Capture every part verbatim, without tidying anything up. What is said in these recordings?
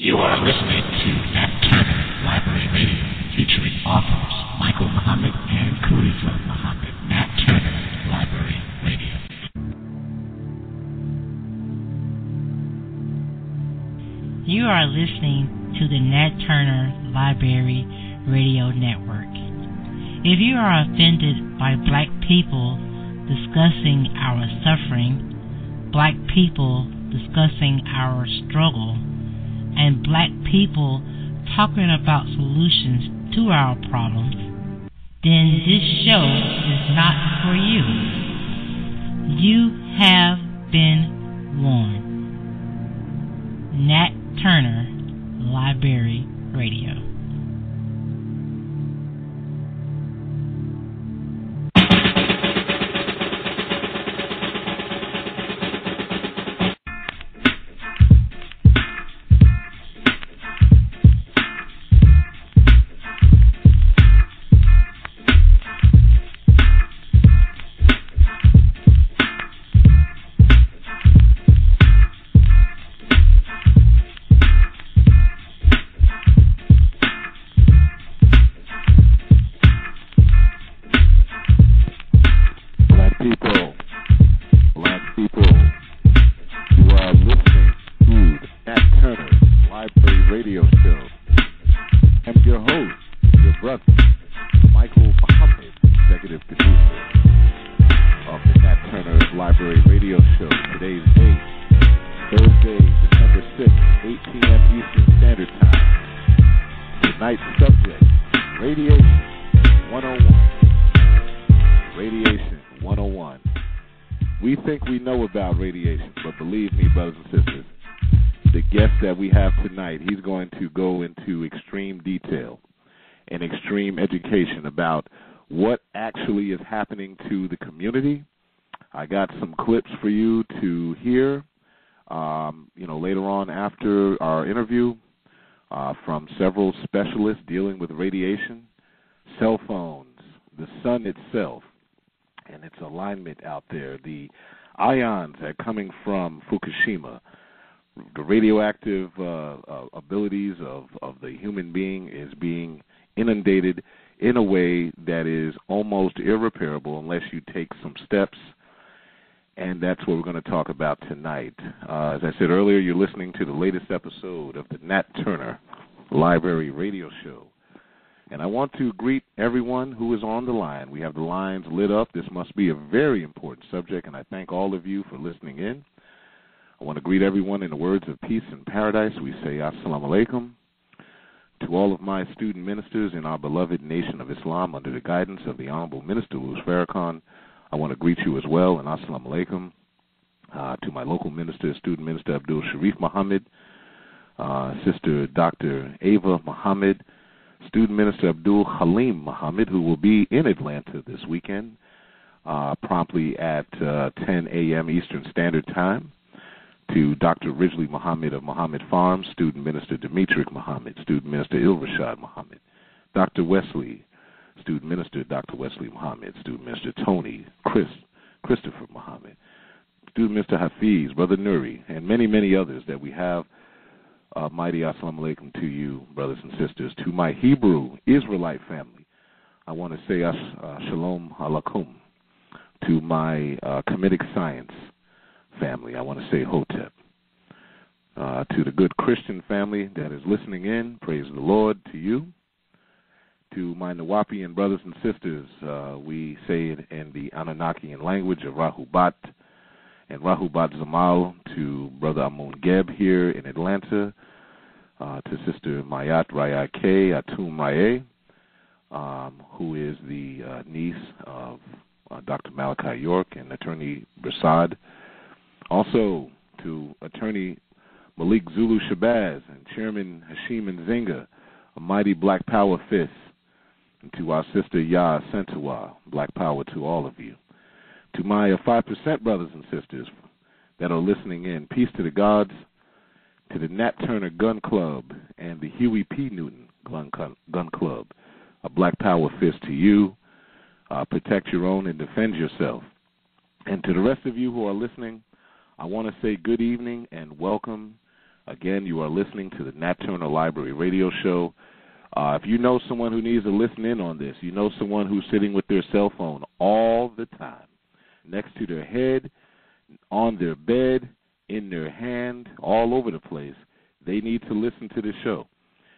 You are listening to Nat Turner Library Radio, featuring authors Michael Muhammad and Khalifa Muhammad. Nat Turner Library Radio. You are listening to the Nat Turner Library Radio Network. If you are offended by black people discussing our suffering, black people discussing our struggle, and black people talking about solutions to our problems, then this show is not for you. You have been warned. Nat Turner Library Radio. From Fukushima, the radioactive uh, uh, abilities of, of the human being is being inundated in a way that is almost irreparable unless you take some steps, and that's what we're going to talk about tonight. Uh, as I said earlier, you're listening to the latest episode of the Nat Turner Library Radio Show, and I want to greet everyone who is on the line. We have the lines lit up. This must be a very important subject, and I thank all of you for listening in. I want to greet everyone in the words of peace and paradise. We say Assalamu Alaikum. To all of my student ministers in our beloved Nation of Islam, under the guidance of the Honorable Minister Louis Farrakhan, I want to greet you as well, and Assalamu Alaikum. Uh, to my local minister, student minister Abdul Sharif Muhammad, uh, Sister Doctor Ava Muhammad, student minister Abdul Alim Muhammad, who will be in Atlanta this weekend, uh, promptly at uh, ten a.m. Eastern Standard Time. To Doctor Ridgley Muhammad of Muhammad Farms, student minister Demetric Muhammad, student minister Ilrashad Muhammad, Doctor Wesley, student minister Doctor Wesley Muhammad, student minister Tony, Chris, Christopher Muhammad, student minister Hafiz, Brother Nuri, and many, many others that we have. Uh, mighty Assalamu Alaikum to you, brothers and sisters. To my Hebrew Israelite family, I want to say uh, Shalom Halakum. To my uh, Comedic Science family, I want to say Hotep. Uh, to the good Christian family that is listening in, praise the Lord to you. To my Nawapian brothers and sisters, uh, we say it in the Anunnakian language of Rahubat and Rahubat Zamal. To Brother Amun Geb here in Atlanta. Uh, to Sister Mayat Raya K. Atum Raye, um, who is the uh, niece of uh, Doctor Malachi York and Attorney Bersad. Also, to Attorney Malik Zulu Shabazz and Chairman Hashim Nzinga, a mighty Black Power fist, and to our sister Yah Sentawa, Black Power to all of you. To my five percent brothers and sisters that are listening in, peace to the gods, to the Nat Turner Gun Club and the Huey P. Newton Gun, Gun Club, a Black Power fist to you. Uh, protect your own and defend yourself. And to the rest of you who are listening, I want to say good evening and welcome Again, you are listening to the Nat Turner Library Radio Show. Uh, if you know someone who needs to listen in on this, you know someone who's sitting with their cell phone all the time, next to their head, on their bed, in their hand, all over the place, they need to listen to this show.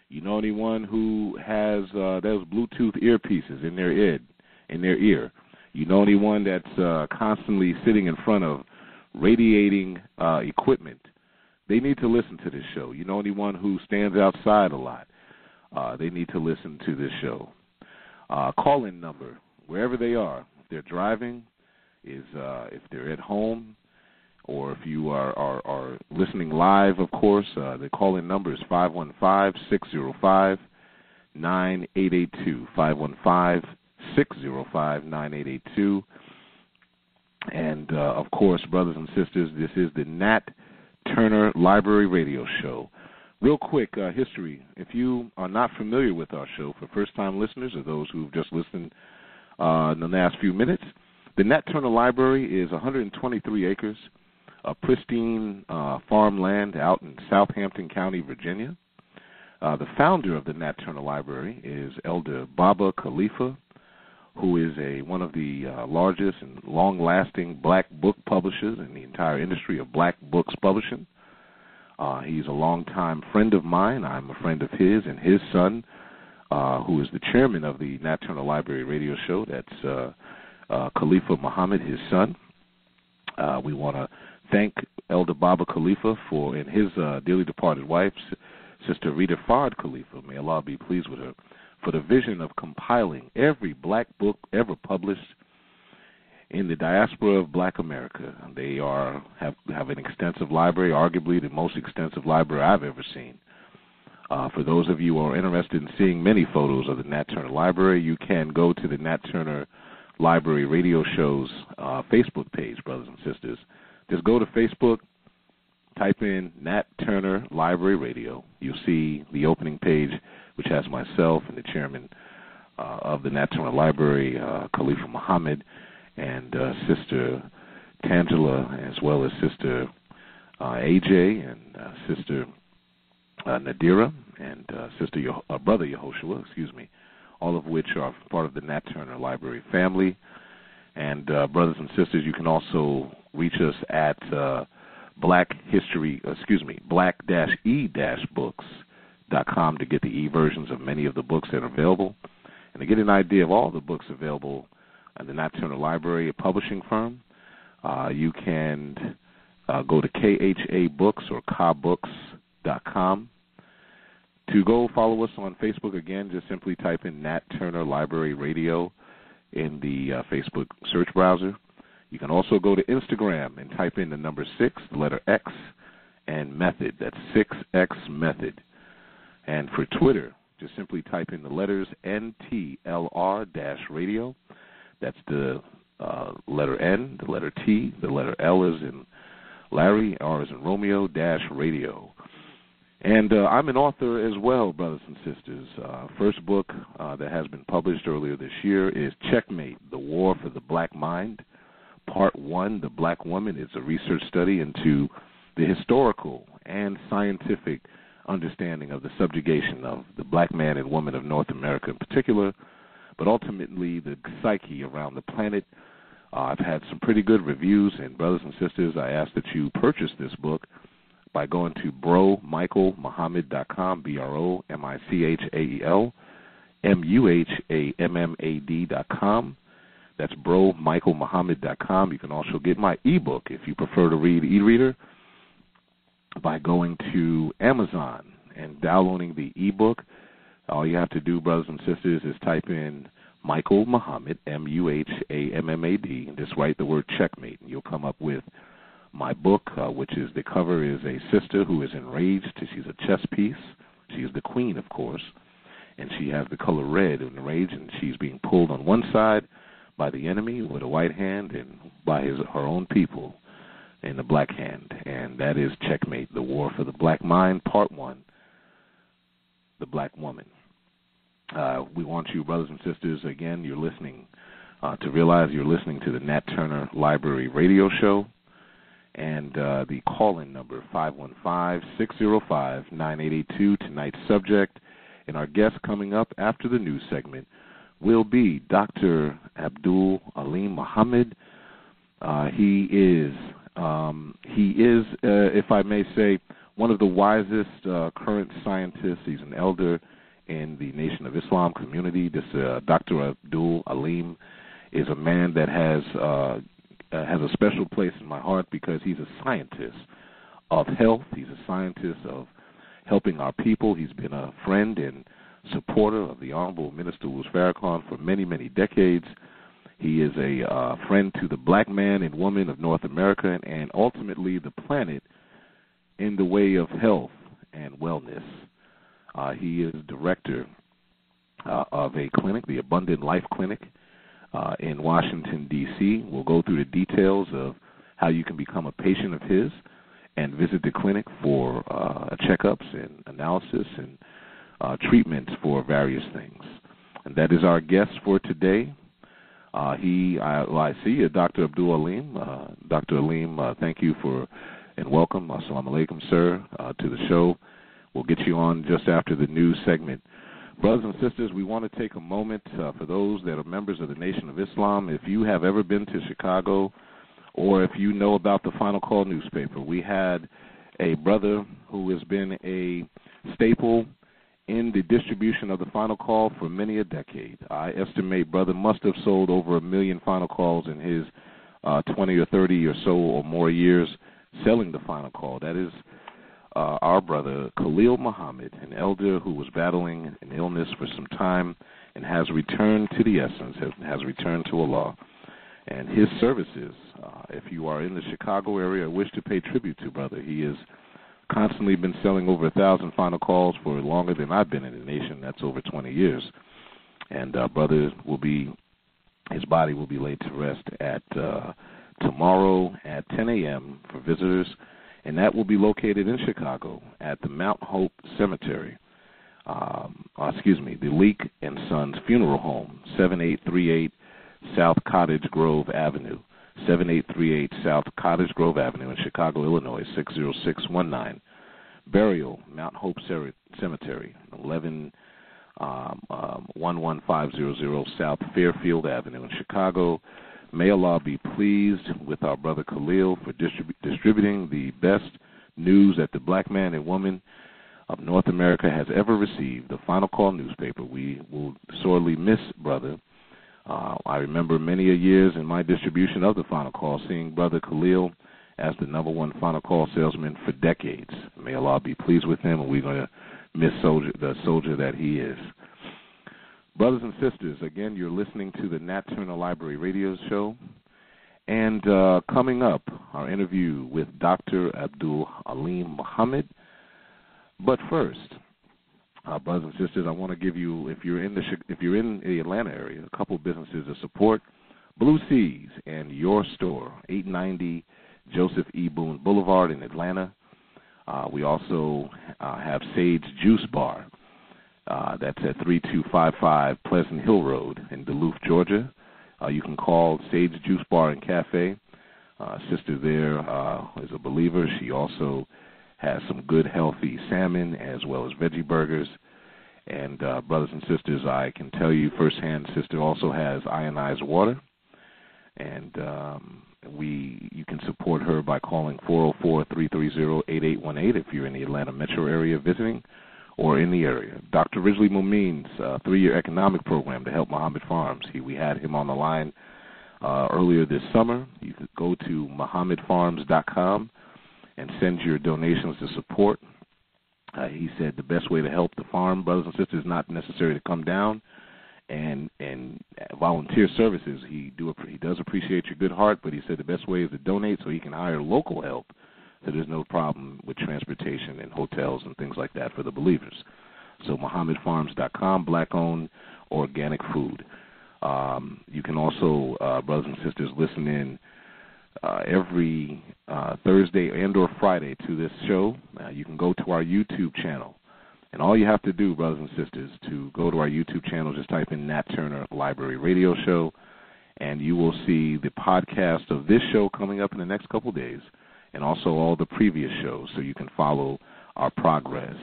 You know anyone who has uh, those Bluetooth earpieces in their ear, in their ear. You know anyone that's uh, constantly sitting in front of radiating uh, equipment. They need to listen to this show. You know anyone who stands outside a lot. Uh, they need to listen to this show. Uh, call-in number, wherever they are, if they're driving, is uh, if they're at home, or if you are, are, are listening live, of course, uh, the call-in number is five one five, six zero five, nine eight eight two, five one five, six zero five, nine eight eight two. And, uh, of course, brothers and sisters, this is the Nat Turner Library Radio Show. Real quick, uh, history. If you are not familiar with our show, for first-time listeners or those who've just listened uh, in the last few minutes, the Nat Turner Library is one hundred twenty-three acres of pristine uh, farmland out in Southampton County, Virginia. Uh, the founder of the Nat Turner Library is Elder Baba Khalifa, who is a one of the uh, largest and long-lasting black book publishers in the entire industry of black books publishing. Uh, he's a longtime friend of mine. I'm a friend of his and his son, uh, who is the chairman of the Nat Turner Library Radio Show. That's uh, uh, Khalifa Muhammad, his son. Uh, we want to thank Elder Baba Khalifa for and his uh, dearly departed wife, Sister Rita Fard Khalifa. May Allah be pleased with her, for the vision of compiling every black book ever published in the diaspora of black America. They are have, have an extensive library, arguably the most extensive library I've ever seen. Uh, for those of you who are interested in seeing many photos of the Nat Turner Library, you can go to the Nat Turner Library Radio Show's uh, Facebook page, brothers and sisters. Just go to Facebook, type in Nat Turner Library Radio. You'll see the opening page, which has myself and the chairman uh, of the Nat Turner Library, uh, Khalifa Muhammad, and uh, Sister Tangela, as well as Sister uh, A J and uh, Sister uh, Nadira and uh, Sister Yo- uh, Brother Yehoshua, excuse me, all of which are part of the Nat Turner Library family. And uh, brothers and sisters, you can also reach us at uh, Black History, excuse me, black dash e dash books dot com to get the e versions of many of the books that are available, and to get an idea of all the books available at the Nat Turner Library, a publishing firm. Uh, you can uh, go to K H A Books or K H A Books dot com. To go follow us on Facebook, again, just simply type in Nat Turner Library Radio in the uh, Facebook search browser. You can also go to Instagram and type in the number six, the letter X, and method. That's six X method. And for Twitter, just simply type in the letters N T L R radio. That's the uh, letter N, the letter T, the letter L is in Larry, R is in Romeo, dash radio. And uh, I'm an author as well, brothers and sisters. Uh, first book uh, that has been published earlier this year is Checkmate, The War for the Black Mind. Part One, The Black Woman. It's a research study into the historical and scientific understanding of the subjugation of the black man and woman of North America in particular, but ultimately the psyche around the planet. Uh, I've had some pretty good reviews, and brothers and sisters, I ask that you purchase this book by going to bro michael muhammad dot com, B R O M I C H A E L M U H A M M A D dot com. That's bro michael muhammad dot com. You can also get my ebook if you prefer to read e-reader by going to Amazon and downloading the ebook. All you have to do, brothers and sisters, is type in Michael Muhammad, M U H A M M A D, and just write the word Checkmate, and you'll come up with my book, uh, which is the cover is a sister who is enraged. She's a chess piece. She is the queen, of course, and she has the color red in rage, and she's being pulled on one side by the enemy with a white hand and by his her own people in the black hand, and that is Checkmate, The War for the Black Mind, Part One, The Black Woman. Uh, we want you, brothers and sisters, again, you're listening, uh, to realize you're listening to the Nat Turner Library Radio Show, and uh, the call-in number, five one five, six zero five, nine eight eight two. Tonight's subject and our guest coming up after the news segment will be Doctor Abdul Alim Muhammad. Uh, he is, um, he is, uh, if I may say, one of the wisest uh, current scientists. He's an elder in the Nation of Islam community. This uh, Doctor Abdul Alim is a man that has uh, has a special place in my heart because he's a scientist of health. He's a scientist of helping our people. He's been a friend and supporter of the Honorable Minister Louis Farrakhan for many, many decades. He is a uh, friend to the black man and woman of North America and, and ultimately the planet in the way of health and wellness. Uh, he is director uh, of a clinic, the Abundant Life Clinic uh, in Washington, D C We'll go through the details of how you can become a patient of his and visit the clinic for uh, checkups and analysis and uh, treatments for various things. And that is our guest for today. Uh, he, I, well, I see you, Doctor Abdul Alim. Uh, Doctor Alim, uh, thank you for and welcome. Assalamu alaikum, sir, uh, to the show. We'll get you on just after the news segment. Brothers and sisters, we want to take a moment uh, for those that are members of the Nation of Islam. If you have ever been to Chicago or if you know about the Final Call newspaper, we had a brother who has been a staple in the distribution of the Final Call for many a decade. I estimate brother must have sold over a million Final Calls in his uh, twenty or thirty or so or more years selling the Final Call. That is Uh, our brother, Khalil Muhammad, an elder who was battling an illness for some time and has returned to the essence, has, has returned to Allah. And his services, uh, if you are in the Chicago area or wish to pay tribute to brother, he has constantly been selling over a thousand Final Calls for longer than I've been in the nation. That's over twenty years. And uh, brother will be, his body will be laid to rest at uh, tomorrow at ten a.m. for visitors. And that will be located in Chicago at the Mount Hope Cemetery, um, oh, excuse me, the Leak and Sons Funeral Home, seven eight three eight South Cottage Grove Avenue, seven eight three eight South Cottage Grove Avenue in Chicago, Illinois, six zero six one nine. Burial, Mount Hope Cemetery, one one five zero zero South Fairfield Avenue in Chicago. May Allah be pleased with our brother Khalil for distribu- distributing the best news that the black man and woman of North America has ever received, the Final Call newspaper. We will sorely miss brother. Uh, I remember many a years in my distribution of the Final Call seeing brother Khalil as the number one Final Call salesman for decades. May Allah be pleased with him, and we're going to miss soldier, the soldier that he is. Brothers and sisters, again, you're listening to the Nat Turner Library Radio Show. And uh, coming up, our interview with Doctor Abdul Alim Muhammad. But first, uh, brothers and sisters, I want to give you, if you're in the if you're in the Atlanta area, a couple businesses to support. Blue Seas and Your Store, eight ninety Joseph E. Boone Boulevard in Atlanta. Uh, we also uh, have Sage Juice Bar. Uh, that's at thirty-two fifty-five Pleasant Hill Road in Duluth, Georgia. Uh, you can call Sage Juice Bar and Cafe. Uh, sister there uh, is a believer. She also has some good, healthy salmon as well as veggie burgers. And uh, brothers and sisters, I can tell you firsthand, sister also has ionized water. And um, we you can support her by calling four oh four, three three zero, eight eight one eight if you're in the Atlanta metro area visiting or in the area. Doctor Ridgley Muhammad, uh, three-year economic program to help Muhammad Farms. He, we had him on the line uh, earlier this summer. You could go to muhammad farms dot com and send your donations to support. Uh, he said the best way to help the farm, brothers and sisters, is not necessary to come down and and volunteer services. He do he does appreciate your good heart, but he said the best way is to donate so he can hire local help. So there's no problem with transportation and hotels and things like that for the believers. So muhammad farms dot com, black-owned organic food. Um, you can also, uh, brothers and sisters, listen in uh, every uh, Thursday and or Friday to this show. Uh, you can go to our YouTube channel. And all you have to do, brothers and sisters, to go to our YouTube channel, just type in Nat Turner Library Radio Show, and you will see the podcast of this show coming up in the next couple days. and also all the previous shows so you can follow our progress.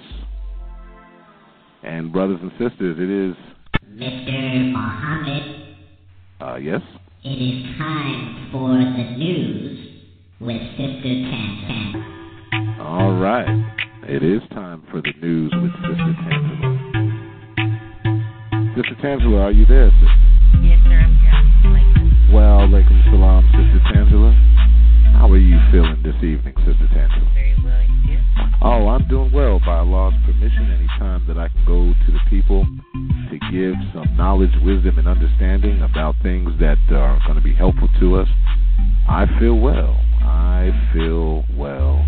And brothers and sisters, it is... Mister Muhammad. Uh, yes? It is time for the news with Sister Tangela. All right. It is time for the news with Sister Tangela. Sister Tangela, are you there, sister? Yes, sir, I'm here. I'm well, alaikum salam, Sister Tangela. How are you feeling this evening, Sister Tangela? Very well, and you? Oh, I'm doing well. By Allah's permission, any time that I can go to the people to give some knowledge, wisdom, and understanding about things that are going to be helpful to us, I feel well. I feel well.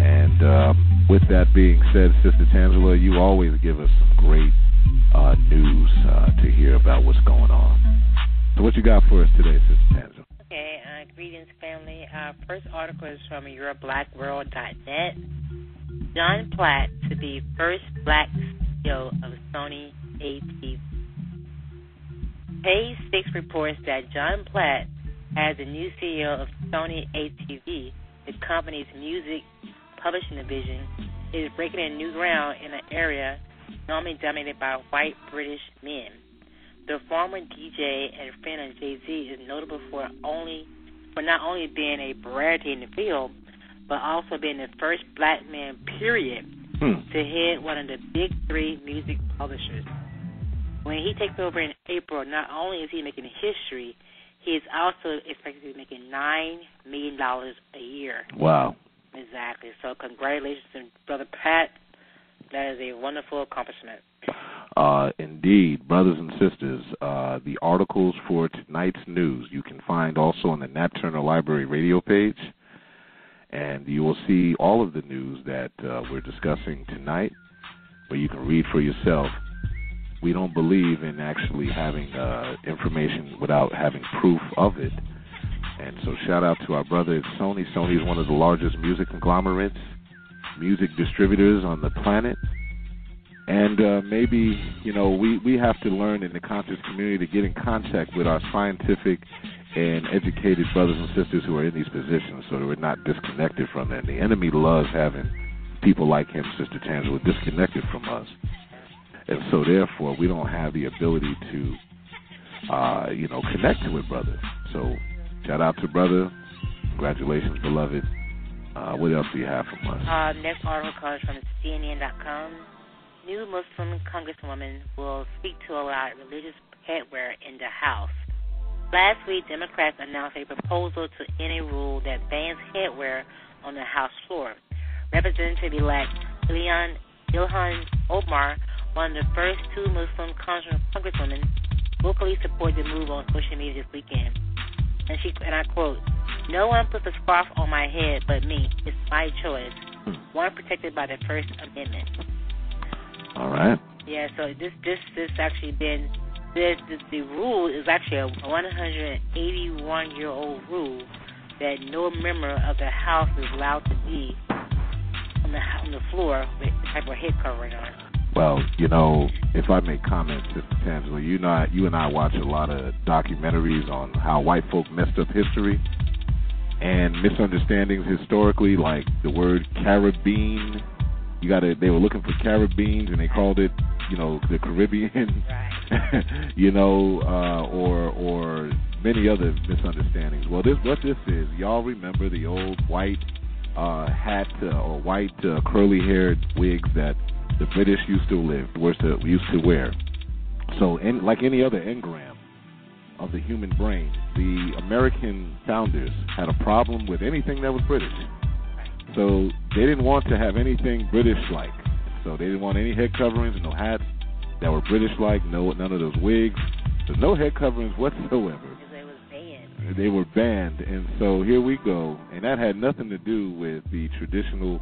And um, with that being said, Sister Tangela, you always give us some great uh, news uh, to hear about what's going on. So what you got for us today, Sister Tangela? Okay, uh, greetings, family. Our first article is from your black world dot net. Jon Platt to be first black C E O of Sony A T V. Page Six reports that Jon Platt, as the new C E O of Sony A T V, the company's music publishing division, is breaking in new ground in an area normally dominated by white British men. The former D J and friend of Jay-Z is notable for only for not only being a rarity in the field, but also being the first black man, period, hmm. to head one of the big three music publishers. When he takes over in April, not only is he making history, he is also expected to be making nine million dollars a year. Wow. Exactly. So congratulations to Brother Pat. That is a wonderful accomplishment. Uh, indeed, brothers and sisters, uh, the articles for tonight's news you can find also on the Nat Turner Library Radio page, and you will see all of the news that uh, we're discussing tonight, where you can read for yourself. We don't believe in actually having uh, information without having proof of it. And so shout out to our brother at Sony. Sony is one of the largest music conglomerates, music distributors on the planet. And uh, maybe, you know, we, we have to learn in the conscious community to get in contact with our scientific and educated brothers and sisters who are in these positions so that we're not disconnected from them. The enemy loves having people like him, Sister Tangela, disconnected from us. And so, therefore, we don't have the ability to, uh, you know, connect with brother. So, shout out to brother. Congratulations, beloved. Uh, what else do you have from us? Uh, next article comes from C N N dot com. New Muslim congresswoman will speak to allow religious headwear in the House. Last week, Democrats announced a proposal to end a rule that bans headwear on the House floor. Representative-elect Ilhan Omar, one of the first two Muslim congresswomen, vocally supported the move on social media this weekend. And she and I quote, "No one puts a scarf on my head but me. It's my choice. One protected by the First Amendment." All right. Yeah, so this this this actually been this, this the rule is actually a one hundred eighty-one year old rule that no member of the House is allowed to be on the on the floor with the type of head covering on. Well, you know, if I make comments, Sister Tangela, you know, you and I watch a lot of documentaries on how white folk messed up history and misunderstandings historically, like the word Caribbean. You got to—they were looking for Caribbeans, and they called it, you know, the Caribbean. Right. you know, uh, or or many other misunderstandings. Well, this what this is. Y'all remember the old white uh, hat uh, or white uh, curly-haired wigs that the British used to live, used to, used to wear. So, in, like any other engram of the human brain, the American founders had a problem with anything that was British. So they didn't want to have anything British-like. So they didn't want any head coverings, no hats that were British-like, no none of those wigs. There's no head coverings whatsoever. They were banned. They were banned, and so here we go. And that had nothing to do with the traditional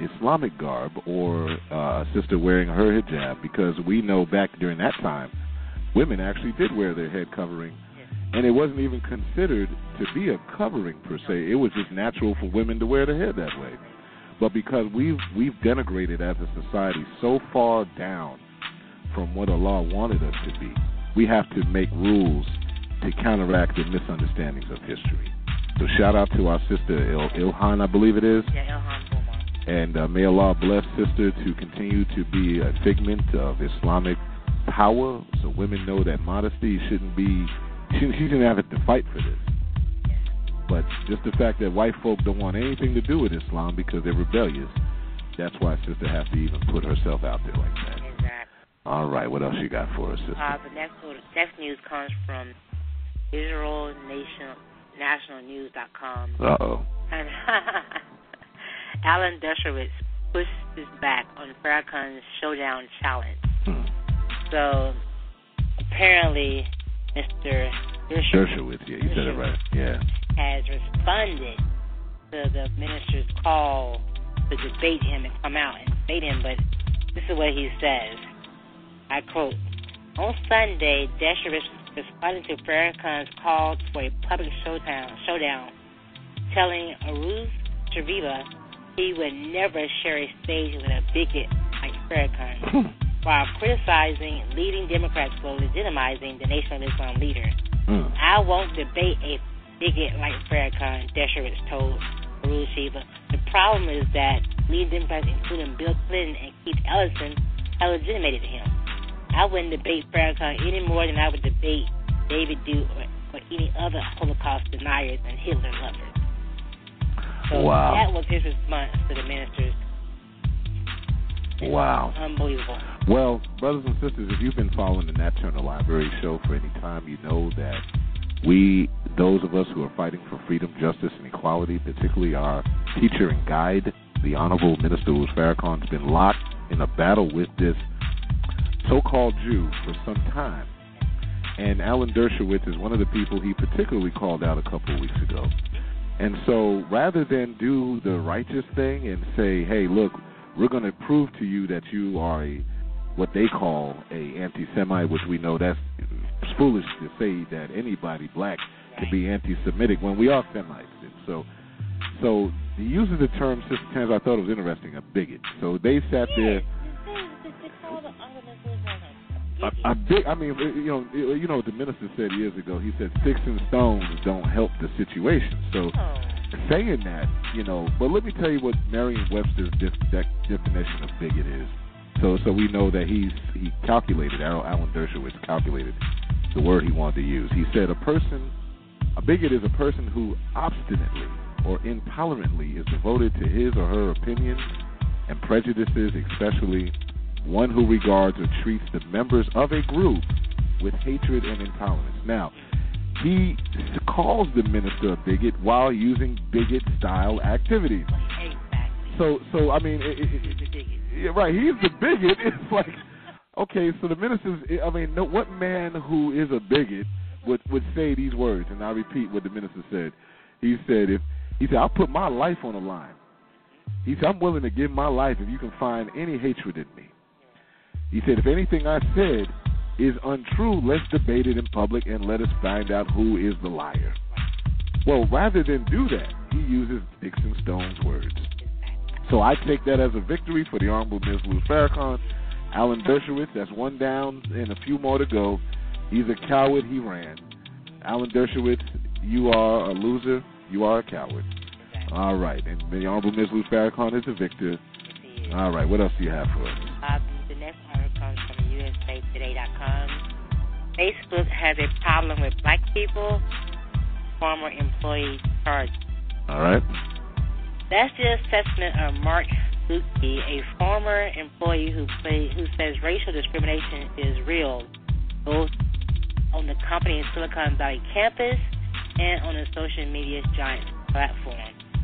Islamic garb or uh, a sister wearing her hijab, because we know back during that time women actually did wear their head covering, yes. And it wasn't even considered to be a covering per se. It was just natural for women to wear their head that way. But because we've we've denigrated as a society so far down from what Allah wanted us to be, we have to make rules to counteract the misunderstandings of history. So shout out to our sister Il- Ilhan, I believe it is. Yeah, Ilhan Omar. And uh, may Allah bless sister to continue to be a figment of Islamic power, so women know that modesty shouldn't be. She, she didn't have to fight for this. Yeah. But just the fact that white folk don't want anything to do with Islam because they're rebellious, that's why sister has to even put herself out there like that. Exactly. All right, what else you got for us, sister? Uh, the next next news comes from Israel Nation, national news dot com. Uh-oh. And Alan Dershowitz pushes back on Farrakhan's showdown challenge. Hmm. So apparently Mister Dershowitz, Dershowitz yeah, you Dershowitz said it right. Yeah. has responded to the minister's call to debate him and come out and debate him, but this is what he says. I quote, on Sunday, Dershowitz responded to Farrakhan's call for a public showdown, showdown telling Aruz Shariva he would never share a stage with a bigot like Farrakhan, while criticizing leading Democrats for legitimizing the Nation of Islam leader. Mm. I won't debate a bigot like Farrakhan, Dershowitz told Aruz Shariva. The problem is that leading Democrats, including Bill Clinton and Keith Ellison, have legitimated him. I wouldn't debate Farrakhan any more than I would debate David Duke or, or any other Holocaust deniers and Hitler lovers. So wow. that was his response to the ministers. Wow. Unbelievable. Well, brothers and sisters, if you've been following the Nat Turner Library show for any time, you know that we, those of us who are fighting for freedom, justice, and equality, particularly our teacher and guide, the Honorable Minister Louis Farrakhan, has been locked in a battle with this so-called Jew for some time. And Alan Dershowitz is one of the people he particularly called out a couple of weeks ago. And so rather than do the righteous thing and say, hey, look, we're going to prove to you that you are a, what they call a anti-Semite, which we know that's foolish to say that anybody black could be anti-Semitic when we are Semites. And so so the use of the term, Sister Tans, I thought it was interesting, a bigot. So they sat there. A, a big, I mean, you know, you know what the minister said years ago. He said sticks and stones don't help the situation. So oh. saying that, you know, but let me tell you what Merriam-Webster's definition of bigot is. So so we know that he's he calculated, Alan Dershowitz calculated the word he wanted to use. He said a person, a bigot is a person who obstinately or intolerantly is devoted to his or her opinions and prejudices, especially one who regards or treats the members of a group with hatred and intolerance. Now, he calls the minister a bigot while using bigot-style activities. Exactly. So, so I mean, it, it, it, right? He's the bigot. It's like, okay, so the minister's. I mean, no, what man who is a bigot would would say these words? And I repeat what the minister said. He said, if he said, I'll put my life on the line. He said, I'm willing to give my life if you can find any hatred in me. He said, if anything I said is untrue, let's debate it in public and let us find out who is the liar. Well, rather than do that, he uses Dixon Stone's words. So I take that as a victory for the Honorable Miz Louis Farrakhan. Alan Dershowitz, that's one down and a few more to go. He's a coward, he ran. Alan Dershowitz, you are a loser, you are a coward. All right, and the Honorable Miz Louis Farrakhan is a victor. All right, what else do you have for us? Next article comes from U S A Today dot com. Facebook has a problem with black people. Former employee charged. All right. That's the assessment of Mark Luckie, a former employee who play, who says racial discrimination is real, both on the company's Silicon Valley campus and on a social media giant platform.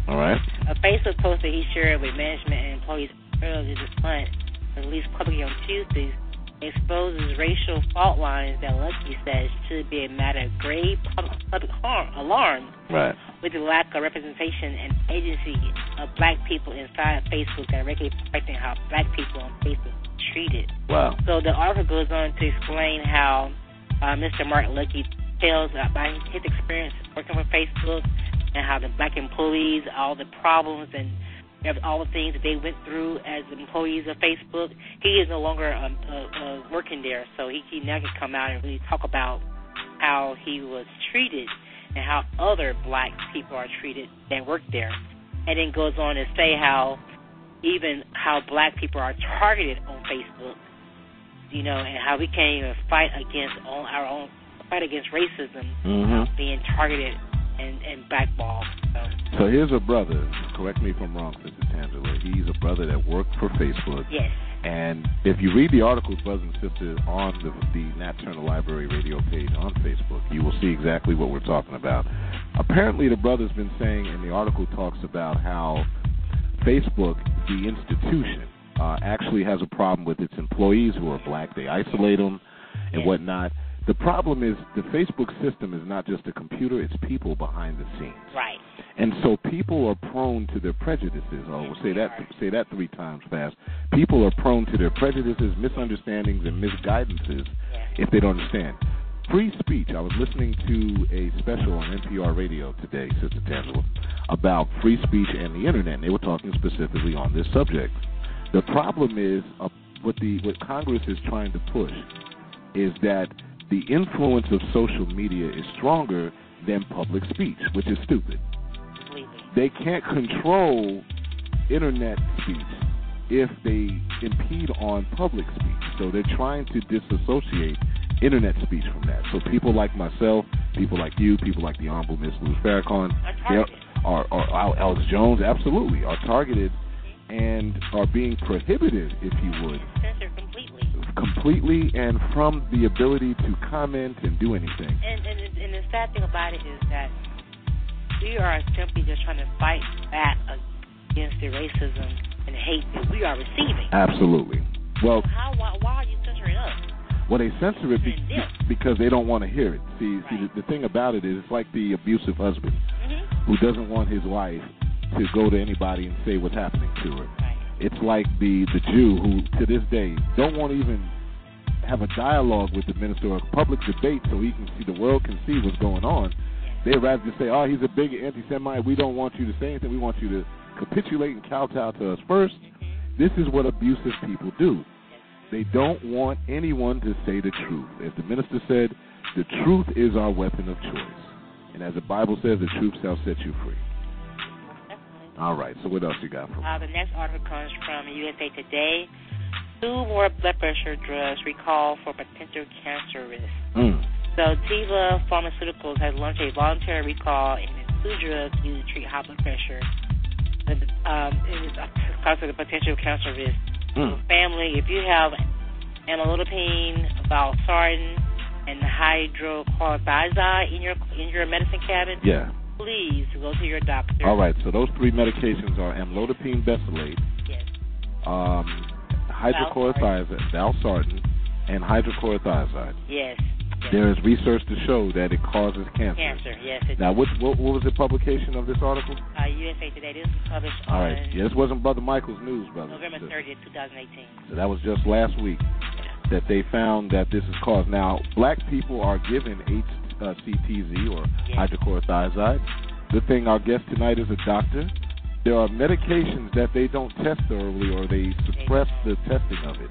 All right. A Facebook post that he shared with management and employees earlier this month, released publicly on Tuesdays, exposes racial fault lines that Luckie says should be a matter of grave public harm, alarm right. with the lack of representation and agency of black people inside Facebook directly affecting how black people on Facebook are treated. Wow. So the article goes on to explain how uh, Mister Mark Luckie tells about his experience working with Facebook and how the black employees, all the problems and all the things that they went through as employees of Facebook. He is no longer um, uh, uh, working there, so he, he now can come out and really talk about how he was treated and how other black people are treated that work there. And then goes on to say how even how black people are targeted on Facebook, you know, and how we can't even fight against on our own fight against racism, mm-hmm. being targeted and, and blackballed. So. so here's a brother. Correct me if I'm wrong, Sister Tangela. He's a brother that worked for Facebook. Yes. And if you read the articles, brothers and sisters, on the, the Nat Turner Library Radio page on Facebook, you will see exactly what we're talking about. Apparently, the brother's been saying, and the article talks about how Facebook, the institution, uh, actually has a problem with its employees who are black. They isolate them and whatnot. The problem is the Facebook system is not just a computer, it's people behind the scenes. Right. And so people are prone to their prejudices. Oh, we'll say that say that three times fast. People are prone to their prejudices, misunderstandings, and misguidances if they don't understand. Free speech. I was listening to a special on N P R radio today, Sister Tangela, about free speech and the Internet, and they were talking specifically on this subject. The problem is uh, what, the, what Congress is trying to push is that the influence of social media is stronger than public speech, which is stupid. They can't control Internet speech if they impede on public speech. So they're trying to disassociate Internet speech from that. So people like myself, people like you, people like the Honorable Miss Louis Farrakhan, are, are, are Alex Jones, absolutely, are targeted and are being prohibited, if you would. Censored completely. Completely and from the ability to comment and do anything. And, and, and the sad thing about it is that we are simply just trying to fight back against the racism and hate that we are receiving. Absolutely. Well, so how, why, why are you censoring us? Well, they censor it be- because they don't want to hear it. See, right. see the, the thing about it is it's like the abusive husband mm-hmm. who doesn't want his wife to go to anybody and say what's happening to her. Right. It's like the, the Jew who, to this day, don't want to even have a dialogue with the minister or a public debate so he can see the world can see what's going on. They'd rather just say, oh, he's a big anti-Semite. We don't want you to say anything. We want you to capitulate and kowtow to us first. This is what abusive people do. They don't want anyone to say the truth. As the minister said, the truth is our weapon of choice. And as the Bible says, the truth shall set you free. Definitely. All right. So what else you got for me? Uh, the next article comes from U S A Today. Two more blood pressure drugs recalled for potential cancer risk. Mm. So, Teva Pharmaceuticals has launched a voluntary recall in two drugs used to treat high blood pressure. But, um, it is causing a potential cancer risk. Mm. So family, if you have amlodipine, valsartan, and hydrochlorothiazide in your in your medicine cabinet, yeah. please go to your doctor. All right. So those three medications are amlodipine, mesylate, yes, um, hydrochlorothiazide, valsartan, and hydrochlorothiazide. Yes. There is research to show that it causes cancer. Cancer, yes. It now, what, what what was the publication of this article? Uh, U S A Today. This was published All right. on... Yeah, this wasn't Brother Michael's news, brother. November thirtieth, twenty eighteen. So that was just last week that they found that this is caused. Now, black people are given H C T Z or yes. hydrochlorothiazide. Good thing our guest tonight is a doctor. There are medications that they don't test thoroughly or they suppress they the testing of it.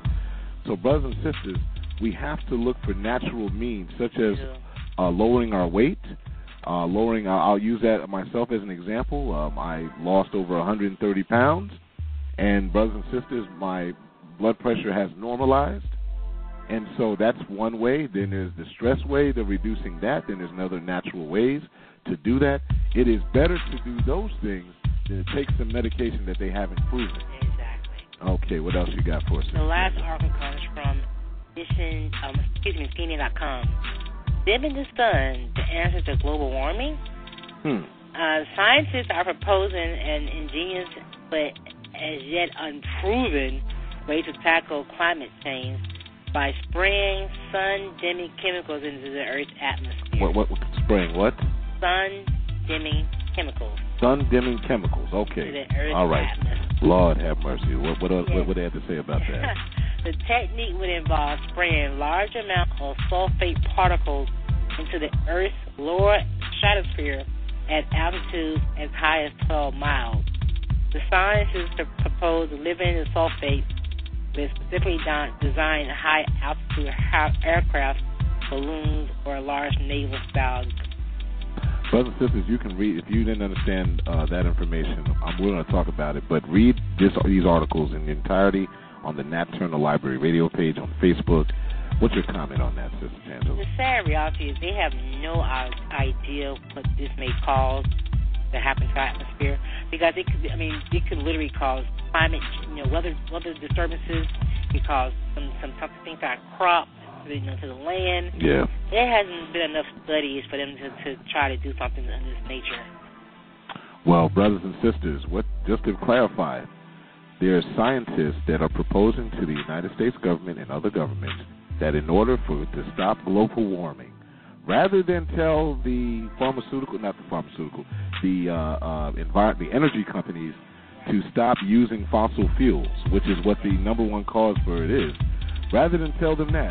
So, brothers and sisters, we have to look for natural means, such as uh, lowering our weight, uh, lowering. Uh, I'll use that myself as an example. Um, I lost over one hundred thirty pounds, and brothers and sisters, my blood pressure has normalized, and so that's one way. Then there's the stress way, the reducing that. Then there's another natural ways to do that. It is better to do those things than to take some medication that they haven't proven. Exactly. Okay, what else you got for us? The last article comes from. Um, excuse me, skinny dot com. Dib and the sun, the answer to global warming? Hmm. Uh, scientists are proposing an ingenious but as yet unproven way to tackle climate change by spraying sun-dimming chemicals into the Earth's atmosphere. What? what, what spraying what? Sun-dimming chemicals. Sun-dimming chemicals, okay. The Earth's All right. atmosphere. Lord have mercy. What, what, yes. what, what do they have to say about that? The technique would involve spraying large amounts of sulfate particles into the Earth's lower stratosphere at altitudes as high as twelve miles. The scientists propose limiting the sulfate with specifically designed high-altitude aircraft, balloons, or large naval-style. brothers and sisters, you can read. If you didn't understand uh, that information, I'm willing to talk about it. But read this, these articles in the entirety on the Nat Turner Library Radio page on Facebook. What's your comment on that, Sister Tangela? The sad reality is they have no idea what this may cause to happen to the atmosphere, because it could, I mean, it could literally cause climate, you know, weather, weather disturbances. It cause some some something to our crop, you know, to the land. Yeah. There hasn't been enough studies for them to, to try to do something of this nature. Well, brothers and sisters, what just to clarify, there are scientists that are proposing to the United States government and other governments that in order for to stop global warming, rather than tell the pharmaceutical, not the pharmaceutical, the uh, uh, envi- the energy companies to stop using fossil fuels, which is what the number one cause for it is, rather than tell them that,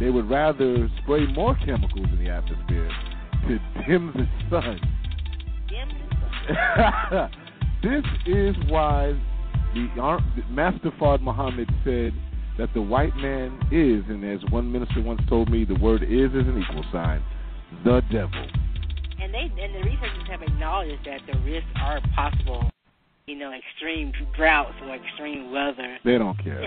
they would rather spray more chemicals in the atmosphere to dim the sun. Dim the sun. This is why the Master Fard Muhammad said that the white man is, and as one minister once told me, the word is is an equal sign, the devil. And they and the researchers have acknowledged that the risks are possible, you know, extreme droughts or extreme weather. They don't care.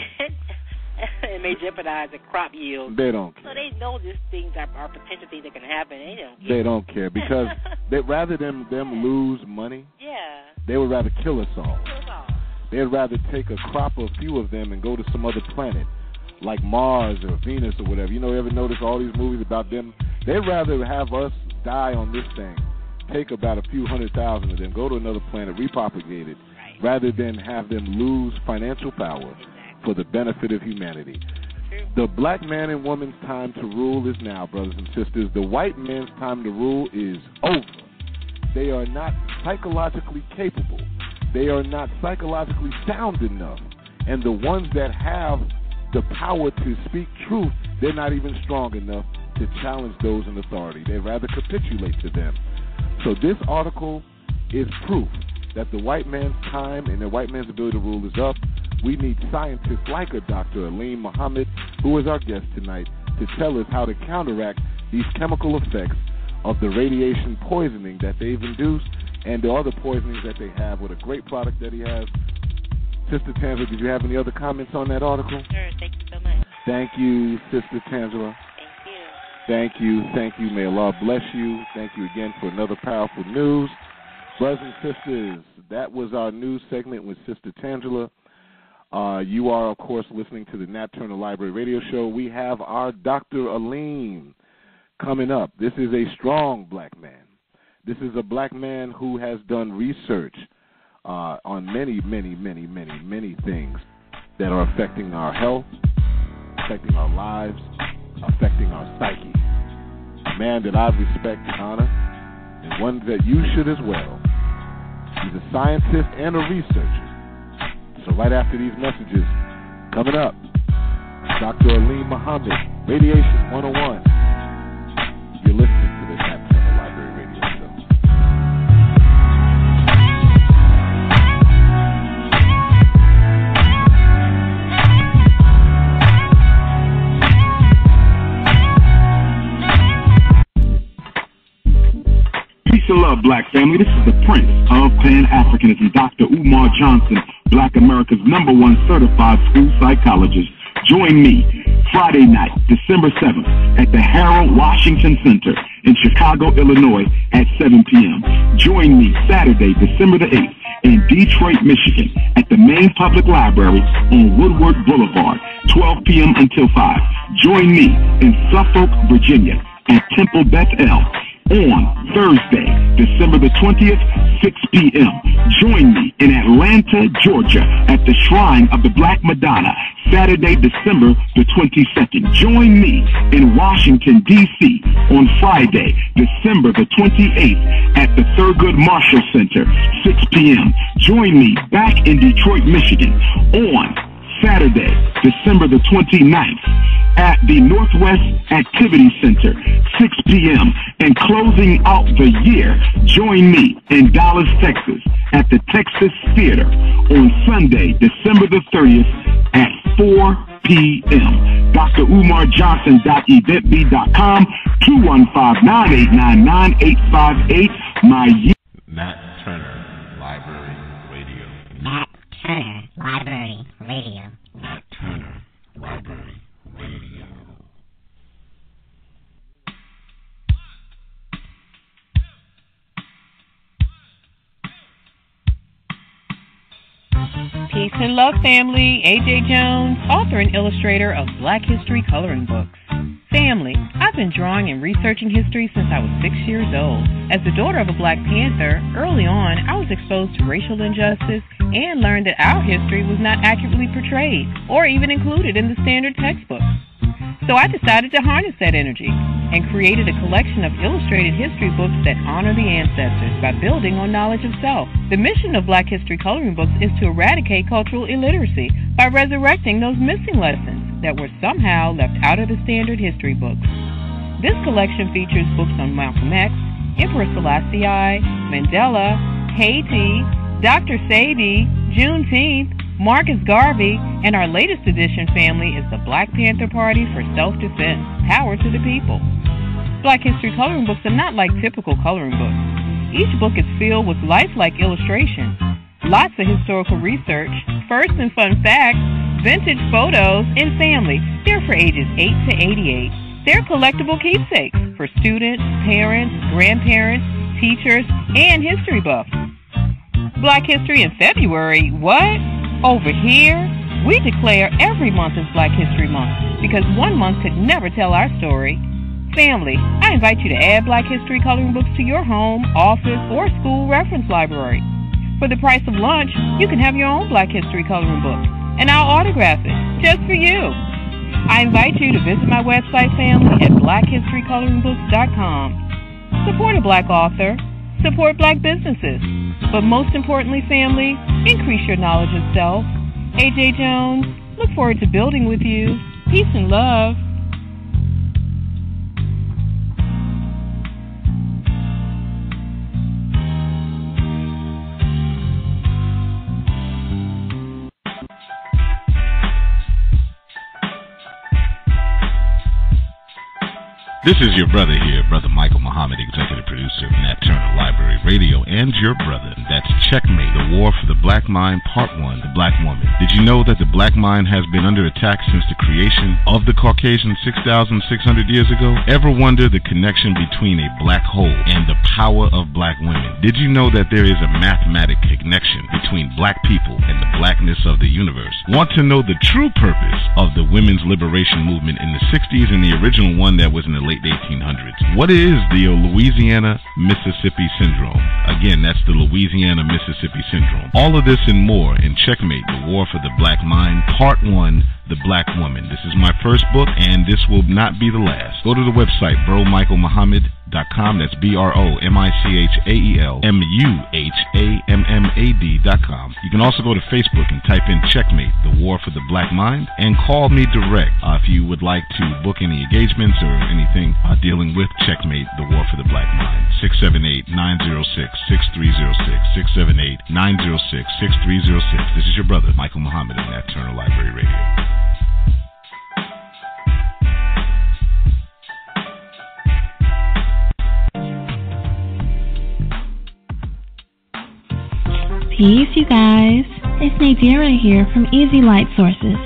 It may jeopardize the crop yield. They don't care. So they know these things are, are potential things that can happen. They don't care. They don't care because they, rather than them lose money, yeah, they would rather kill us all. Kill us all. They'd rather take a crop of few of them and go to some other planet, like Mars or Venus or whatever. You know, you ever notice all these movies about them? They'd rather have us die on this thing, take about a few hundred thousand of them, go to another planet, repopulate it, right, rather than have them lose financial power exactly for the benefit of humanity. True. The black man and woman's time to rule is now, brothers and sisters. The white man's time to rule is over. They are not psychologically capable. They are not psychologically sound enough. And the ones that have the power to speak truth, they're not even strong enough to challenge those in authority. They rather capitulate to them. So this article is proof that the white man's time and the white man's ability to rule is up. We need scientists like a Doctor Alim Muhammad, who is our guest tonight, to tell us how to counteract these chemical effects of the radiation poisoning that they've induced and the other poisonings that they have with a great product that he has. Sister Tangela, did you have any other comments on that article? Sure, thank you so much. Thank you, Sister Tangela. Thank you, thank you. May Allah bless you. Thank you again for another powerful news. Brothers and sisters, that was our news segment with Sister Tangela. Uh, you are, of course, listening to the Nat Turner Library Radio Show. We have our Doctor Alim coming up. This is a strong black man. This is a black man who has done research uh, on many, many, many, many, many things that are affecting our health, affecting our lives, affecting our psyche. A man that I respect and honor, and one that you should as well. He's a scientist and a researcher. So right after these messages, coming up, Doctor Alim Muhammad, Radiation one oh one. You're listening to the Nat Turner Library Radio Show. Love, black family. This is the Prince of Pan-Africanism, Doctor Umar Johnson, Black America's number one certified school psychologist. Join me Friday night, December seventh, at the Harold Washington Center in Chicago, Illinois, at seven p.m. Join me Saturday, December the eighth, in Detroit, Michigan, at the Maine Public Library on Woodward Boulevard, twelve p.m. until five. Join me in Suffolk, Virginia, at Temple Beth El on Thursday, December the twentieth, six p.m. Join me in Atlanta, Georgia, at the Shrine of the Black Madonna, Saturday, December the twenty-second. Join me in Washington, D C on Friday, December the twenty-eighth, at the Thurgood Marshall Center, six p.m. Join me back in Detroit, Michigan, on Saturday, December the twenty-ninth, at the Northwest Activity Center, six p.m. And closing out the year, join me in Dallas, Texas, at the Texas Theater on Sunday, December the thirtieth, at four p.m. Doctor Umar Johnson dot eventbrite dot com, two one five, nine eight nine, nine eight five eight, My Nat Turner Library Radio. Nat Turner Library Radio. Nat Turner Library Radio. Peace and love, family. A J Jones, author and illustrator of Black History coloring books. Family, I've been drawing and researching history since I was six years old. As the daughter of a Black Panther, early on, I was exposed to racial injustice and learned that our history was not accurately portrayed or even included in the standard textbooks. So I decided to harness that energy and created a collection of illustrated history books that honor the ancestors by building on knowledge of self. The mission of Black History coloring books is to eradicate cultural illiteracy by resurrecting those missing lessons that were somehow left out of the standard history books. This collection features books on Malcolm X, Emperor Selassie I, Mandela, Haiti, Doctor Sebi, Juneteenth, Marcus Garvey, and our latest edition, family, is the Black Panther Party for Self-Defense, Power to the People. Black History coloring books are not like typical coloring books. Each book is filled with lifelike illustrations, lots of historical research, first and fun facts, vintage photos, and family. They're for ages eight to eighty-eight. They're collectible keepsakes for students, parents, grandparents, teachers, and history buffs. Black History in February, what? Over here, we declare every month is Black History Month because one month could never tell our story. Family, I invite you to add Black History coloring books to your home, office, or school reference library. For the price of lunch, you can have your own Black History coloring book, and I'll autograph it just for you. I invite you to visit my website, family, at black history coloring books dot com. Support a Black author. Support Black businesses. But most importantly, family, increase your knowledge of self. A J Jones, look forward to building with you. Peace and love. This is your brother here, Brother Michael Muhammad, executive producer of Nat Turner Library Radio, and your brother. That's Checkmate, The War for the Black Mind, Part One, The Black Woman. Did you know that the Black Mind has been under attack since the creation of the Caucasian six thousand six hundred years ago? Ever wonder the connection between a black hole and the power of black women? Did you know that there is a mathematical connection between black people and the blackness of the universe? Want to know the true purpose of the women's liberation movement in the sixties and the original one that was in the late eighteen hundreds. What is the Louisiana-Mississippi Syndrome? Again, that's the Louisiana-Mississippi Syndrome. All of this and more in Checkmate, The War for the Black Mind, Part One, The Black Woman. This is my first book, and this will not be the last. Go to the website, bro michael muhammad dot com. That's B R O M I C H A E L M U H A M M A D dot com. You can also go to Facebook and type in Checkmate, The War for the Black Mind, and call me direct uh, if you would like to book any engagements or anything Uh, dealing with Checkmate, The War for the Black Mind. six seven eight, nine zero six, six three zero six. six seven eight, nine zero six, six three zero six. This is your brother, Michael Muhammad, on Nat Turner Library Radio. Peace, you guys. It's Nadira here from Easy Light Sources.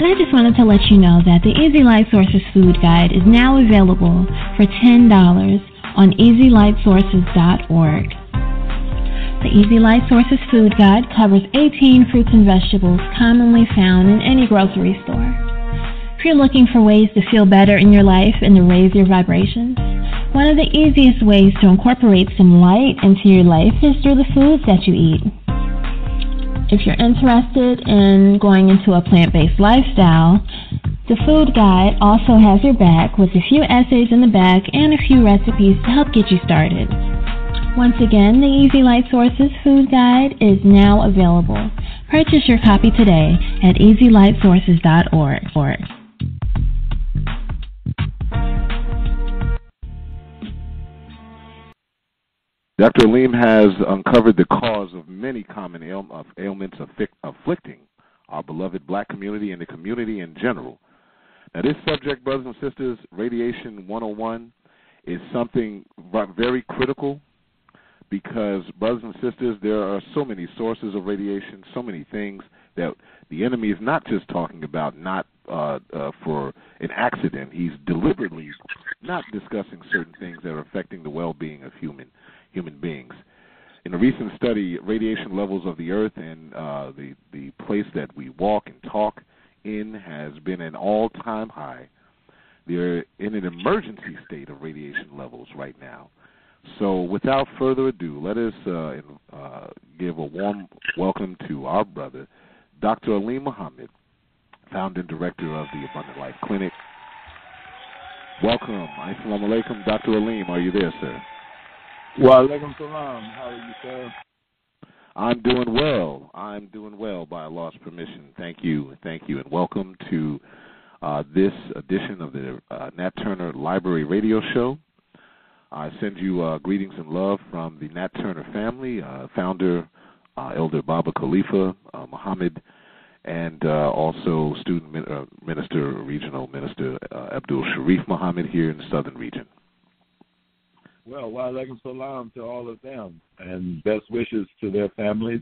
And I just wanted to let you know that the Easy Light Sources Food Guide is now available for ten dollars on easy light sources dot org. The Easy Light Sources Food Guide covers eighteen fruits and vegetables commonly found in any grocery store. If you're looking for ways to feel better in your life and to raise your vibrations, one of the easiest ways to incorporate some light into your life is through the foods that you eat. If you're interested in going into a plant-based lifestyle, the food guide also has your back with a few essays in the back and a few recipes to help get you started. Once again, the Easy Light Sources Food Guide is now available. Purchase your copy today at easy light sources dot org. Doctor Alim has uncovered the cause of many common ail of ailments affic afflicting our beloved black community and the community in general. Now, this subject, brothers and sisters, Radiation one oh one, is something very critical because, brothers and sisters, there are so many sources of radiation, so many things that the enemy is not just talking about, not uh, uh, for an accident. He's deliberately not discussing certain things that are affecting the well-being of human human beings. In a recent study, radiation levels of the Earth and uh, the, the place that we walk and talk in has been an all-time high. They're in an emergency state of radiation levels right now. So without further ado, let us uh, uh, give a warm welcome to our brother, Doctor Alim Muhammad, founder and director of the Abundant Life Clinic. Welcome. Assalamu alaikum. Doctor Alim, are you there, sir? Wa alaikum salam. How are you, sir? I'm doing well. I'm doing well by Allah's permission. Thank you. Thank you, and welcome to uh, this edition of the uh, Nat Turner Library Radio Show. I send you uh, greetings and love from the Nat Turner family, uh, founder, uh, Elder Baba Khalifa uh, Muhammad, and uh, also student min- uh, minister, regional minister uh, Abdul Sharif Muhammad here in the southern region. Well, wa alaikum salam to all of them, and best wishes to their families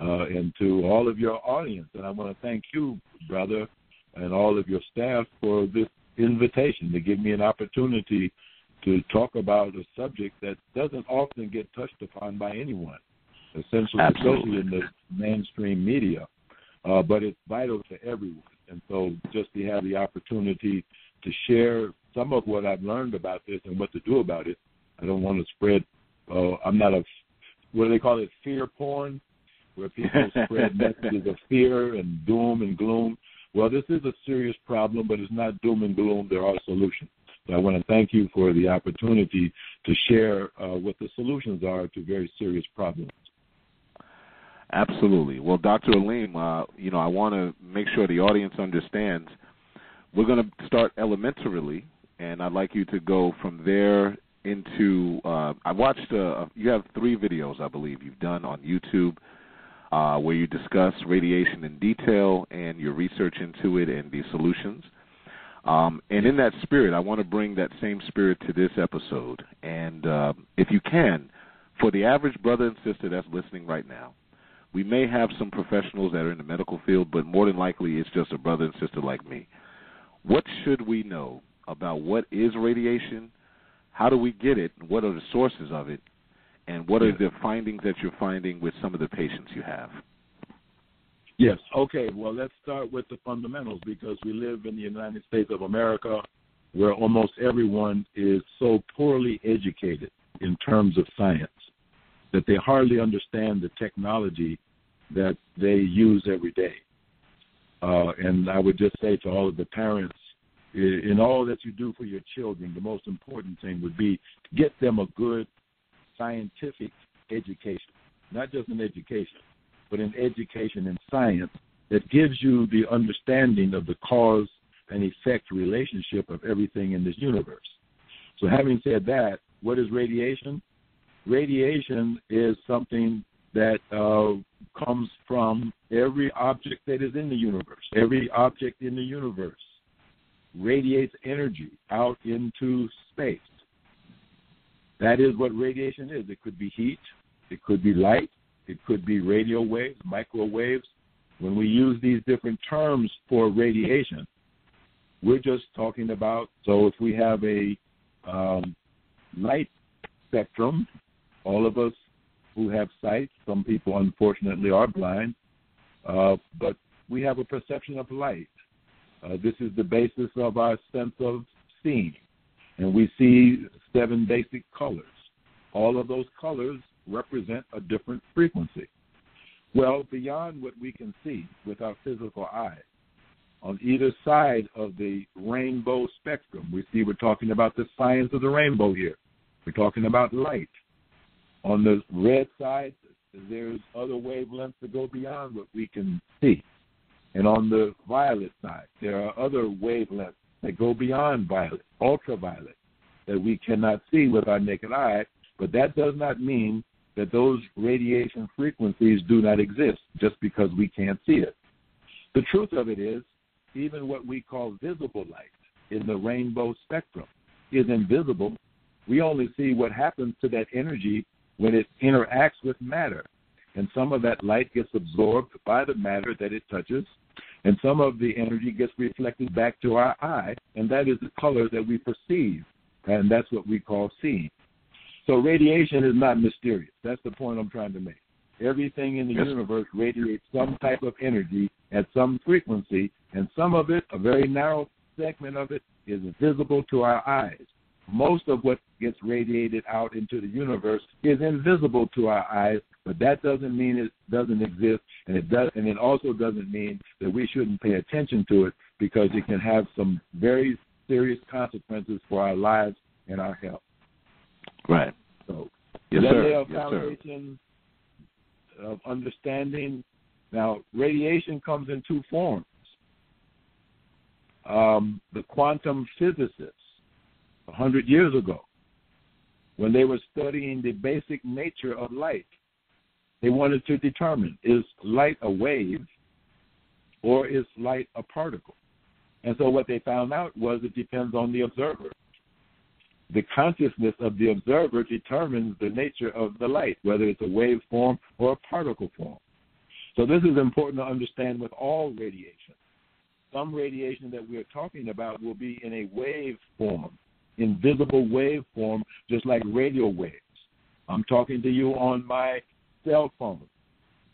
uh, and to all of your audience. And I want to thank you, brother, and all of your staff for this invitation to give me an opportunity to talk about a subject that doesn't often get touched upon by anyone, essentially, especially in the mainstream media, uh, but it's vital to everyone. And so just to have the opportunity to share some of what I've learned about this and what to do about it. I don't want to spread, uh, I'm not a, what do they call it, fear porn, where people spread messages of fear and doom and gloom. Well, this is a serious problem, but it's not doom and gloom. There are solutions. So I want to thank you for the opportunity to share uh, what the solutions are to very serious problems. Absolutely. Well, Doctor Alim, uh, you know, I want to make sure the audience understands. We're going to start elementarily, and I'd like you to go from there into uh, – I watched uh, – you have three videos, I believe, you've done on YouTube uh, where you discuss radiation in detail and your research into it and the solutions. Um, and in that spirit, I want to bring that same spirit to this episode. And uh, if you can, for the average brother and sister that's listening right now, we may have some professionals that are in the medical field, but more than likely it's just a brother and sister like me. What should we know about what is radiation? How do we get it? What are the sources of it? And what are the findings that you're finding with some of the patients you have? Yes. Okay. Well, let's start with the fundamentals, because we live in the United States of America where almost everyone is so poorly educated in terms of science that they hardly understand the technology that they use every day. Uh, and I would just say to all of the parents, in all that you do for your children, the most important thing would be to get them a good scientific education, not just an education, but an education in science that gives you the understanding of the cause and effect relationship of everything in this universe. So having said that, what is radiation? Radiation is something that uh, comes from every object that is in the universe. Every object in the universe radiates energy out into space. That is what radiation is. It could be heat. It could be light. It could be radio waves, microwaves. When we use these different terms for radiation, we're just talking about, so if we have a um, light spectrum, all of us who have sight, some people unfortunately are blind, uh, but we have a perception of light. Uh, this is the basis of our sense of seeing, and we see seven basic colors. All of those colors represent a different frequency. Well, beyond what we can see with our physical eye, on either side of the rainbow spectrum, we see we're talking about the science of the rainbow here. We're talking about light. On the red side, there's other wavelengths that go beyond what we can see. And on the violet side, there are other wavelengths that go beyond violet, ultraviolet, that we cannot see with our naked eye, but that does not mean that those radiation frequencies do not exist just because we can't see it. The truth of it is, even what we call visible light in the rainbow spectrum is invisible. We only see what happens to that energy when it interacts with matter. And some of that light gets absorbed by the matter that it touches, and some of the energy gets reflected back to our eye, and that is the color that we perceive, and that's what we call seeing. So radiation is not mysterious. That's the point I'm trying to make. Everything in the yes. universe radiates some type of energy at some frequency, and some of it, a very narrow segment of it, is visible to our eyes. Most of what gets radiated out into the universe is invisible to our eyes, but that doesn't mean it doesn't exist, and it does, and it also doesn't mean that we shouldn't pay attention to it, because it can have some very serious consequences for our lives and our health. Right. So yes, that sir. Yes, foundation sir. Of understanding. Now, radiation comes in two forms. Um, the quantum physicists, a hundred years ago, when they were studying the basic nature of light, they wanted to determine, is light a wave or is light a particle? And so what they found out was it depends on the observer. The consciousness of the observer determines the nature of the light, whether it's a wave form or a particle form. So this is important to understand with all radiation. Some radiation that we're talking about will be in a wave form, invisible wave form, just like radio waves. I'm talking to you on my cell phone.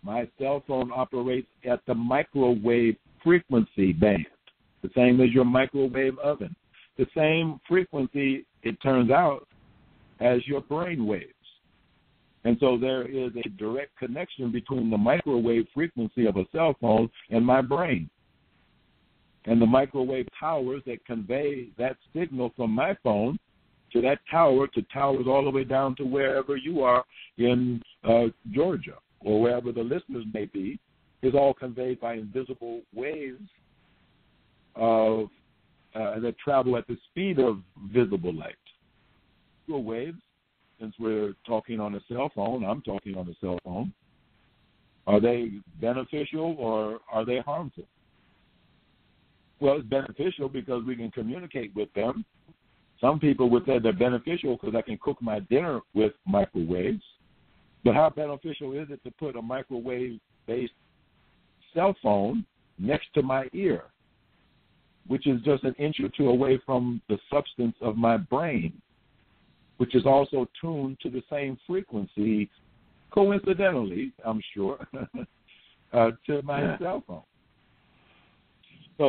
My cell phone operates at the microwave frequency band, the same as your microwave oven. The same frequency, it turns out, as your brain waves. And so there is a direct connection between the microwave frequency of a cell phone and my brain. And the microwave towers that convey that signal from my phone to that tower, to towers all the way down to wherever you are in uh, Georgia or wherever the listeners may be, is all conveyed by invisible waves of Uh, that travel at the speed of visible light. Your waves, since we're talking on a cell phone, I'm talking on a cell phone, are they beneficial or are they harmful? Well, it's beneficial because we can communicate with them. Some people would say they're beneficial because I can cook my dinner with microwaves. But how beneficial is it to put a microwave-based cell phone next to my ear, which is just an inch or two away from the substance of my brain, which is also tuned to the same frequency, coincidentally, I'm sure, uh, to my yeah. cell phone. So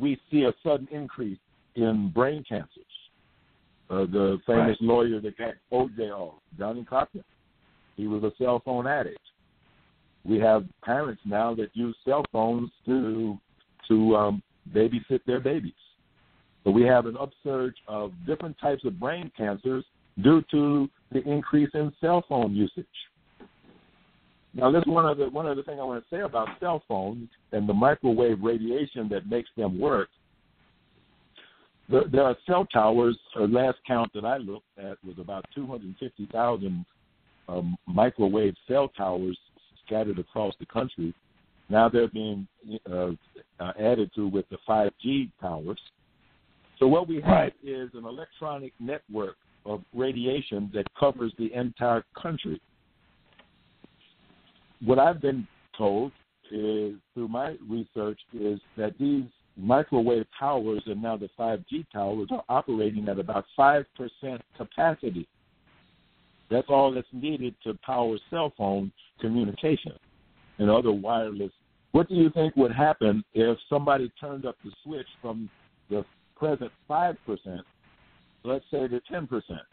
we see a sudden increase in brain cancers. Uh, the famous right. lawyer that got O J off, Johnny Cochran, he was a cell phone addict. We have parents now that use cell phones to... to um, babysit their babies. So we have an upsurge of different types of brain cancers due to the increase in cell phone usage. Now, this one other one other thing I want to say about cell phones and the microwave radiation that makes them work. There are cell towers, or last count that I looked at was about two hundred fifty thousand um, microwave cell towers scattered across the country. Now they're being uh, uh, added to with the five G towers. So what we have is an electronic network of radiation that covers the entire country. What I've been told is, through my research, is that these microwave towers and now the five G towers are operating at about five percent capacity. That's all that's needed to power cell phone communication and other wireless. What do you think would happen if somebody turned up the switch from the present five percent, let's say, to ten percent?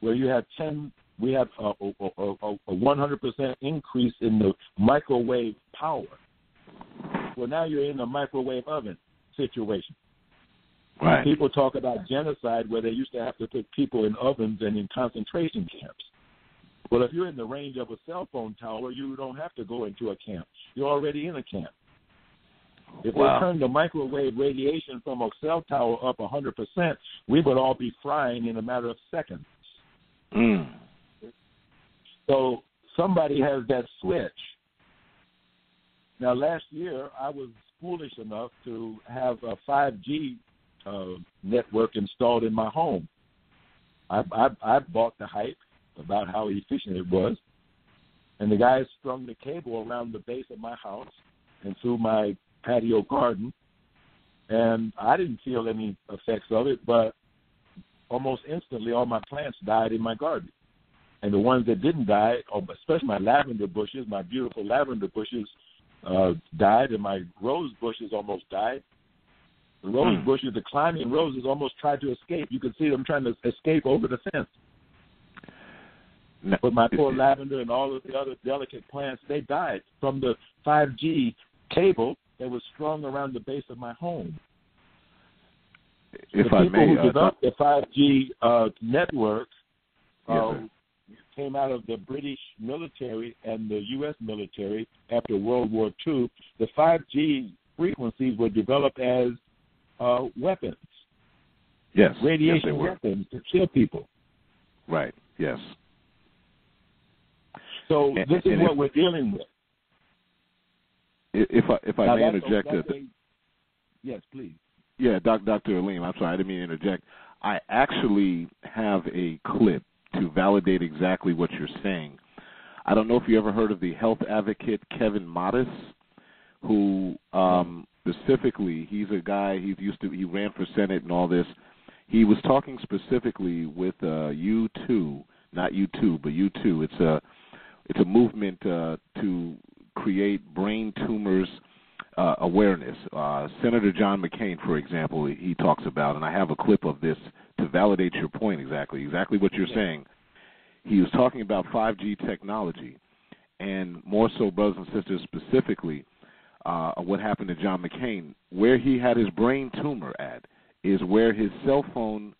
Where you have ten, we have a, a, a, a one hundred percent increase in the microwave power. Well, now you're in a microwave oven situation. Right. People talk about genocide where they used to have to put people in ovens and in concentration camps. Well, if you're in the range of a cell phone tower, you don't have to go into a camp. You're already in a camp. If wow. they turn the microwave radiation from a cell tower up one hundred percent, we would all be frying in a matter of seconds. Mm. So somebody has that switch. Now, last year, I was foolish enough to have a five G uh, network installed in my home. I, I, I bought the hype about how efficient it was, and the guy strung the cable around the base of my house and through my patio garden, and I didn't feel any effects of it, but almost instantly all my plants died in my garden. And the ones that didn't die, especially my lavender bushes, my beautiful lavender bushes uh, died, and my rose bushes almost died. The rose mm. bushes, the climbing roses almost tried to escape. You could see them trying to escape over the fence. No. But my poor lavender and all of the other delicate plants, they died from the five G cable that was strung around the base of my home. If the I people may, who developed uh, the five G uh, network uh, yes, came out of the British military and the U S military after World War Two. The five G frequencies were developed as uh, weapons. Yes, radiation yes, they were. Weapons to kill people. Right. Yes. So and, this is what if, we're dealing with. If I, if I now may interject, a, a, yes, please. Yeah, doc, Doctor Alim, I'm sorry, I didn't mean to interject. I actually have a clip to validate exactly what you're saying. I don't know if you ever heard of the health advocate Kevin Modis, who um, specifically, he's a guy, he's used to, he ran for Senate and all this. He was talking specifically with uh, U two, not U two, but U two. It's a It's a movement uh, to create brain tumors uh, awareness. Uh, Senator John McCain, for example, he talks about, and I have a clip of this to validate your point exactly, exactly what you're yeah. saying. He was talking about five G technology, and more so, brothers and sisters, specifically uh, what happened to John McCain. Where he had his brain tumor at is where his cell phone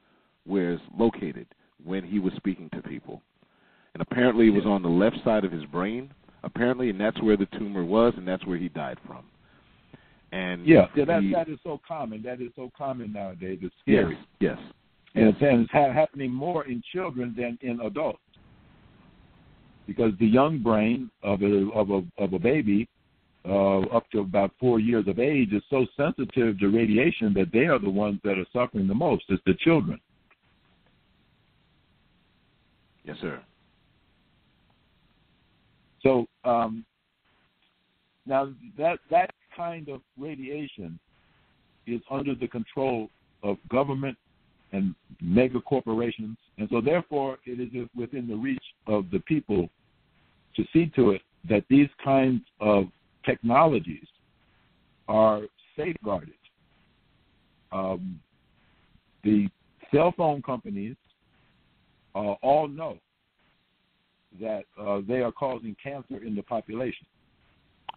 was located when he was speaking to people. And apparently it was on the left side of his brain, apparently, and that's where the tumor was, and that's where he died from. And yeah, yeah that, he, that is so common. That is so common nowadays. It's scary. Yes, yes. And, yes. It's, and it's ha- happening more in children than in adults, because the young brain of a, of a, of a baby uh, up to about four years of age is so sensitive to radiation that they are the ones that are suffering the most. It's the children. Yes, sir. So um, now that that kind of radiation is under the control of government and mega corporations, and so therefore it is within the reach of the people to see to it that these kinds of technologies are safeguarded. Um, the cell phone companies uh, all know that uh, they are causing cancer in the population.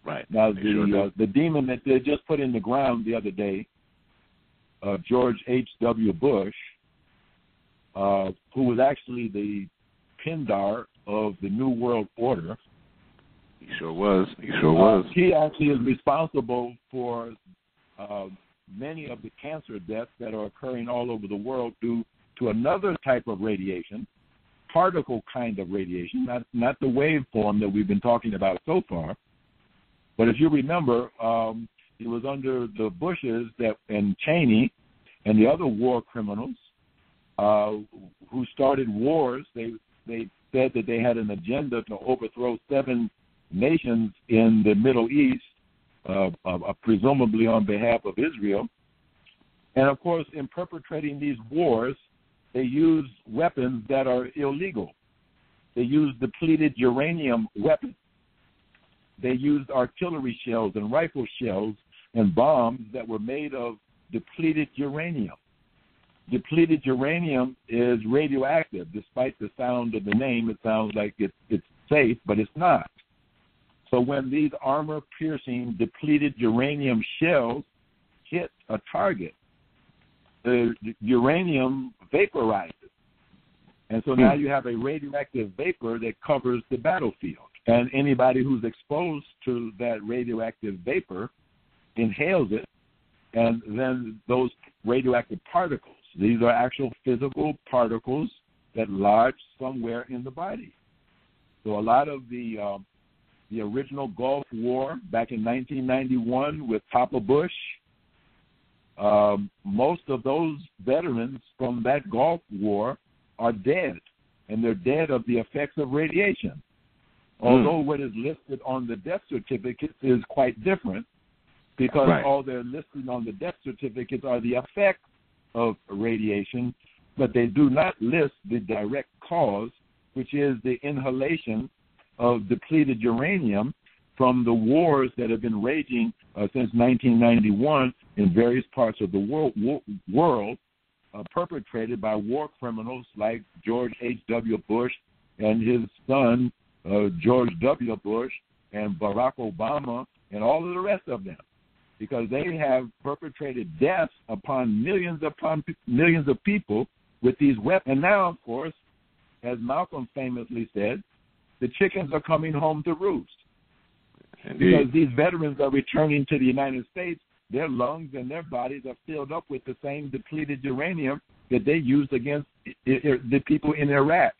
Right. Now, the sure uh, the demon that they just put in the ground the other day, uh, George H W Bush, uh, who was actually the pindar of the New World Order. He sure was. He sure was. Uh, he actually is responsible for uh, many of the cancer deaths that are occurring all over the world due to another type of radiation, particle kind of radiation, not not the waveform that we've been talking about so far. But if you remember, um, it was under the Bushes that and Cheney and the other war criminals uh, who started wars. They they said that they had an agenda to overthrow seven nations in the Middle East, uh, uh, presumably on behalf of Israel. And, of course, in perpetrating these wars, they use weapons that are illegal. They use depleted uranium weapons. They used artillery shells and rifle shells and bombs that were made of depleted uranium. Depleted uranium is radioactive. Despite the sound of the name, it sounds like it, it's safe, but it's not. So when these armor-piercing depleted uranium shells hit a target, the uranium vaporizes. And so now you have a radioactive vapor that covers the battlefield. And anybody who's exposed to that radioactive vapor inhales it, and then those radioactive particles, these are actual physical particles that lodge somewhere in the body. So a lot of the uh, the original Gulf War back in nineteen ninety-one with Papa Bush, Um, most of those veterans from that Gulf War are dead, and they're dead of the effects of radiation. Although mm. what is listed on the death certificates is quite different, because right. all they're listed on the death certificates are the effects of radiation, but they do not list the direct cause, which is the inhalation of depleted uranium from the wars that have been raging uh, since nineteen ninety-one in various parts of the world, wo- world uh, perpetrated by war criminals like George H W. Bush and his son, uh, George W. Bush, and Barack Obama, and all of the rest of them, because they have perpetrated deaths upon millions upon pe- millions of people with these weapons. And now, of course, as Malcolm famously said, the chickens are coming home to roost. Indeed. Because these veterans are returning to the United States, their lungs and their bodies are filled up with the same depleted uranium that they used against the people in Iraq,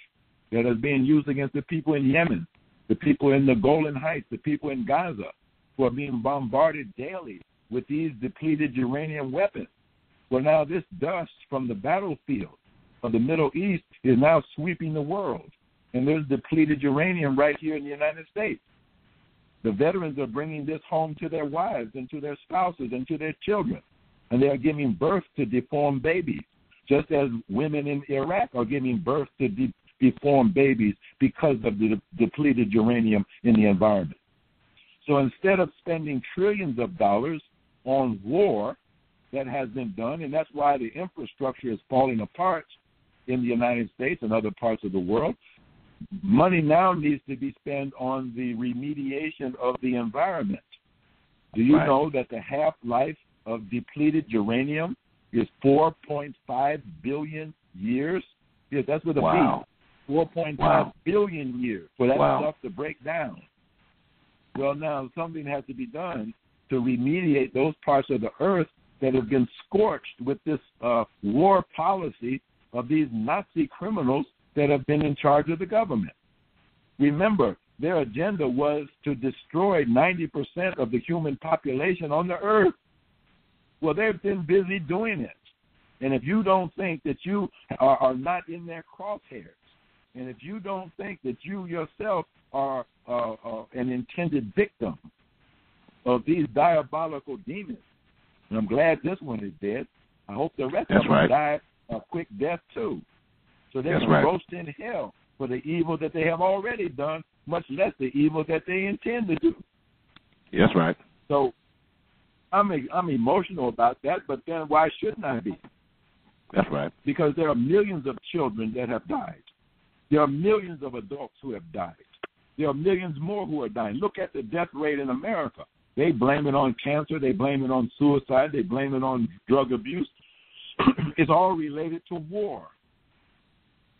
that is being used against the people in Yemen, the people in the Golan Heights, the people in Gaza, who are being bombarded daily with these depleted uranium weapons. Well, now this dust from the battlefield of the Middle East is now sweeping the world, and there's depleted uranium right here in the United States. The veterans are bringing this home to their wives and to their spouses and to their children, and they are giving birth to deformed babies, just as women in Iraq are giving birth to de- deformed babies because of the de- depleted uranium in the environment. So instead of spending trillions of dollars on war that has been done, and that's why the infrastructure is falling apart in the United States and other parts of the world, money now needs to be spent on the remediation of the environment. Do you right. know that the half-life of depleted uranium is four point five billion years? Yeah, that's with a wow. B. four point five wow. billion years for that wow. stuff to break down. Well, now something has to be done to remediate those parts of the earth that have been scorched with this uh, war policy of these Nazi criminals that have been in charge of the government. Remember, their agenda was to destroy ninety percent of the human population on the earth. Well, they've been busy doing it. And if you don't think that you are, are not in their crosshairs, and if you don't think that you yourself are uh, uh, an intended victim of these diabolical demons, and I'm glad this one is dead. I hope the rest That's of them right. die a quick death, too. So they That's can right. roast in hell for the evil that they have already done, much less the evil that they intend to do. That's right. So I'm I'm emotional about that, but then why shouldn't I be? That's right. Because there are millions of children that have died. There are millions of adults who have died. There are millions more who are dying. Look at the death rate in America. They blame it on cancer. They blame it on suicide. They blame it on drug abuse. It's all related to war.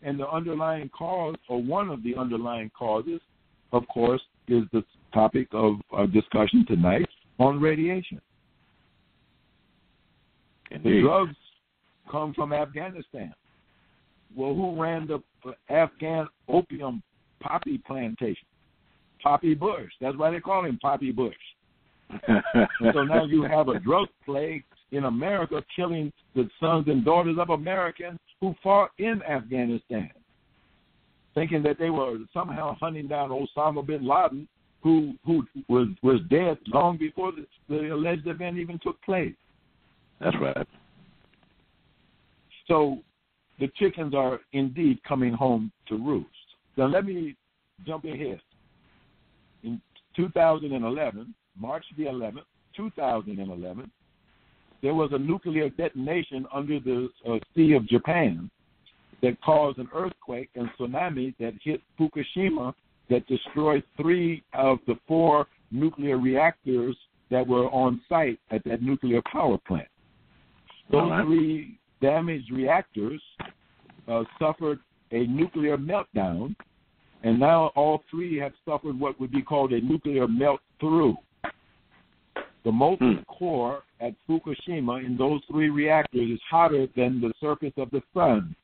And the underlying cause, or one of the underlying causes, of course, is the topic of our discussion tonight on radiation. Indeed. The drugs come from Afghanistan. Well, who ran the Afghan opium poppy plantation? Poppy Bush. That's why they call him Poppy Bush. So now you have a drug plague in America killing the sons and daughters of Americans who fought in Afghanistan, thinking that they were somehow hunting down Osama bin Laden, who who was, was dead long before the, the alleged event even took place. That's right. So the chickens are indeed coming home to roost. Now let me jump ahead. In two thousand eleven, March the eleventh, two thousand eleven, there was a nuclear detonation under the uh, sea of Japan that caused an earthquake and tsunami that hit Fukushima that destroyed three of the four nuclear reactors that were on site at that nuclear power plant. Those three damaged reactors uh, suffered a nuclear meltdown, and now all three have suffered what would be called a nuclear melt-through. The molten mm. core at Fukushima in those three reactors is hotter than the surface of the sun.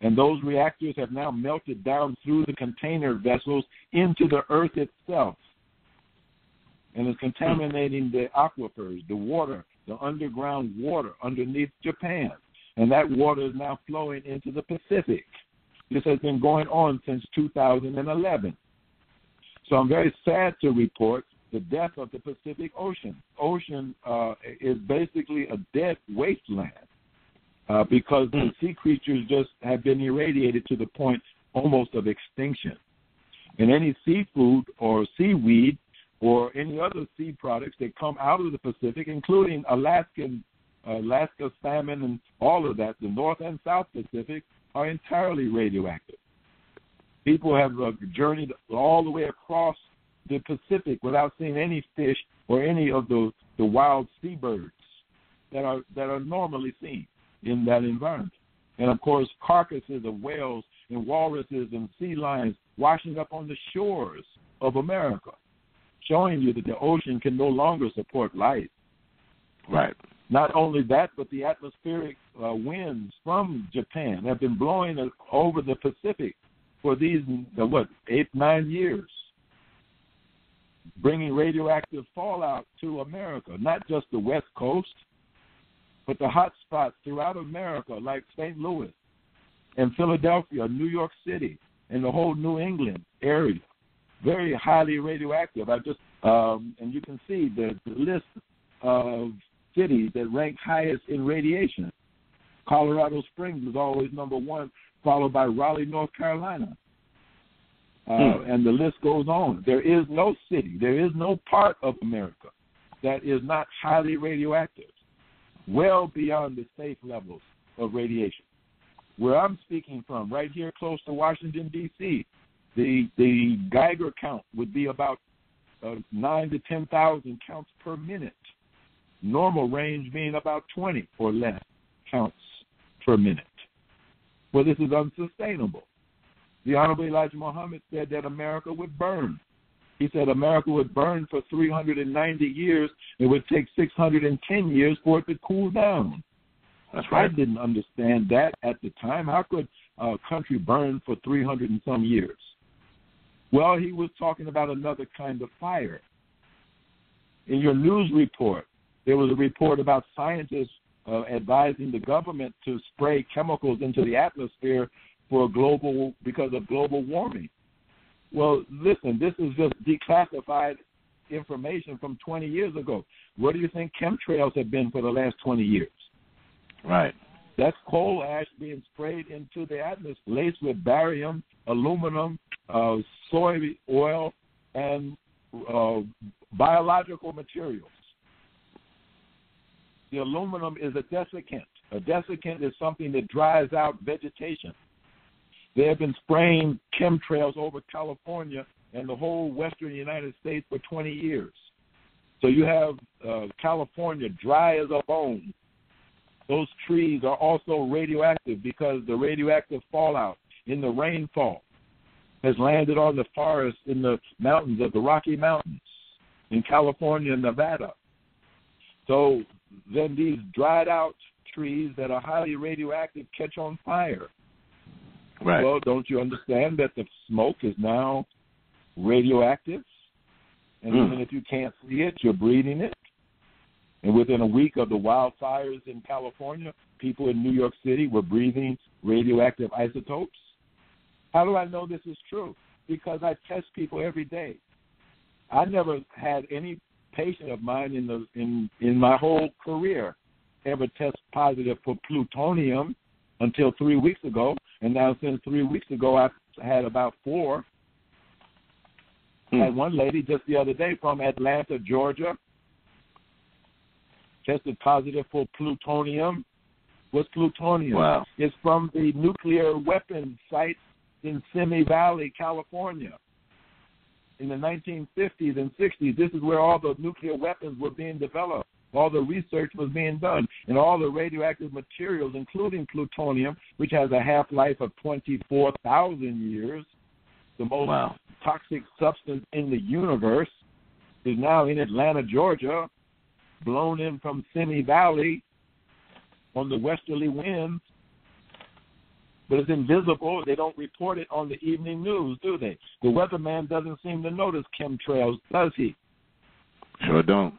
And those reactors have now melted down through the container vessels into the earth itself. And is contaminating the aquifers, the water, the underground water underneath Japan. and that water is now flowing into the Pacific. This has been going on since two thousand eleven. So I'm very sad to report the death of the Pacific Ocean. Ocean uh, is basically a dead wasteland uh, because the sea creatures just have been irradiated to the point almost of extinction. And any seafood or seaweed or any other sea products that come out of the Pacific, including Alaskan, Alaska salmon and all of that, the North and South Pacific, are entirely radioactive. People have uh, journeyed all the way across the Pacific without seeing any fish or any of the, the wild seabirds that are that are normally seen in that environment. And, of course, carcasses of whales and walruses and sea lions washing up on the shores of America, showing you that the ocean can no longer support life. Right. Not only that, but the atmospheric uh, winds from Japan have been blowing over the Pacific for these, uh, what, eight, nine years, bringing radioactive fallout to America, not just the West Coast, but the hot spots throughout America, like Saint Louis and Philadelphia, New York City, and the whole New England area. Very highly radioactive. I just um, and you can see the, the list of cities that rank highest in radiation. Colorado Springs is always number one, followed by Raleigh, North Carolina. Uh, mm. And the list goes on. There is no city, there is no part of America that is not highly radioactive, well beyond the safe levels of radiation. Where I'm speaking from, right here close to Washington, D C, The the Geiger count would be about uh, nine to ten thousand counts per minute, normal range being about twenty or less counts per minute. Well, this is unsustainable. The Honorable Elijah Muhammad said that America would burn. He said America would burn for three hundred ninety years. It would take six hundred ten years for it to cool down. That's right. I didn't understand that at the time. How could a country burn for three hundred and some years? Well, he was talking about another kind of fire. In your news report, there was a report about scientists uh, advising the government to spray chemicals into the atmosphere for a global because of global warming. Well, listen, this is just declassified information from twenty years ago. What do you think chemtrails have been for the last twenty years? Right. That's coal ash being sprayed into the atmosphere, laced with barium, aluminum, uh, soy oil, and uh, biological materials. The aluminum is a desiccant. A desiccant is something that dries out vegetation. They have been spraying chemtrails over California and the whole western United States for twenty years. So you have uh, California dry as a bone. Those trees are also radioactive because the radioactive fallout in the rainfall has landed on the forests in the mountains of the Rocky Mountains in California and Nevada. So then these dried out trees that are highly radioactive catch on fire. Right. Well, don't you understand that the smoke is now radioactive? And mm. even if you can't see it, you're breathing it. And within a week of the wildfires in California, people in New York City were breathing radioactive isotopes. How do I know this is true? Because I test people every day. I never had any patient of mine in the in, in my whole career ever test positive for plutonium until three weeks ago. And now since three weeks ago, I've had about four. Hmm. I had one lady just the other day from Atlanta, Georgia, tested positive for plutonium. What's plutonium? Wow. It's from the nuclear weapon sites in Simi Valley, California. In the nineteen fifties and sixties, this is where all the nuclear weapons were being developed. All the research was being done. And all the radioactive materials, including plutonium, which has a half-life of twenty-four thousand years, the most wow. toxic substance in the universe, is now in Atlanta, Georgia, blown in from Simi Valley on the westerly winds, but it's invisible. They don't report it on the evening news, do they? The weatherman doesn't seem to notice chemtrails, does he? Sure don't.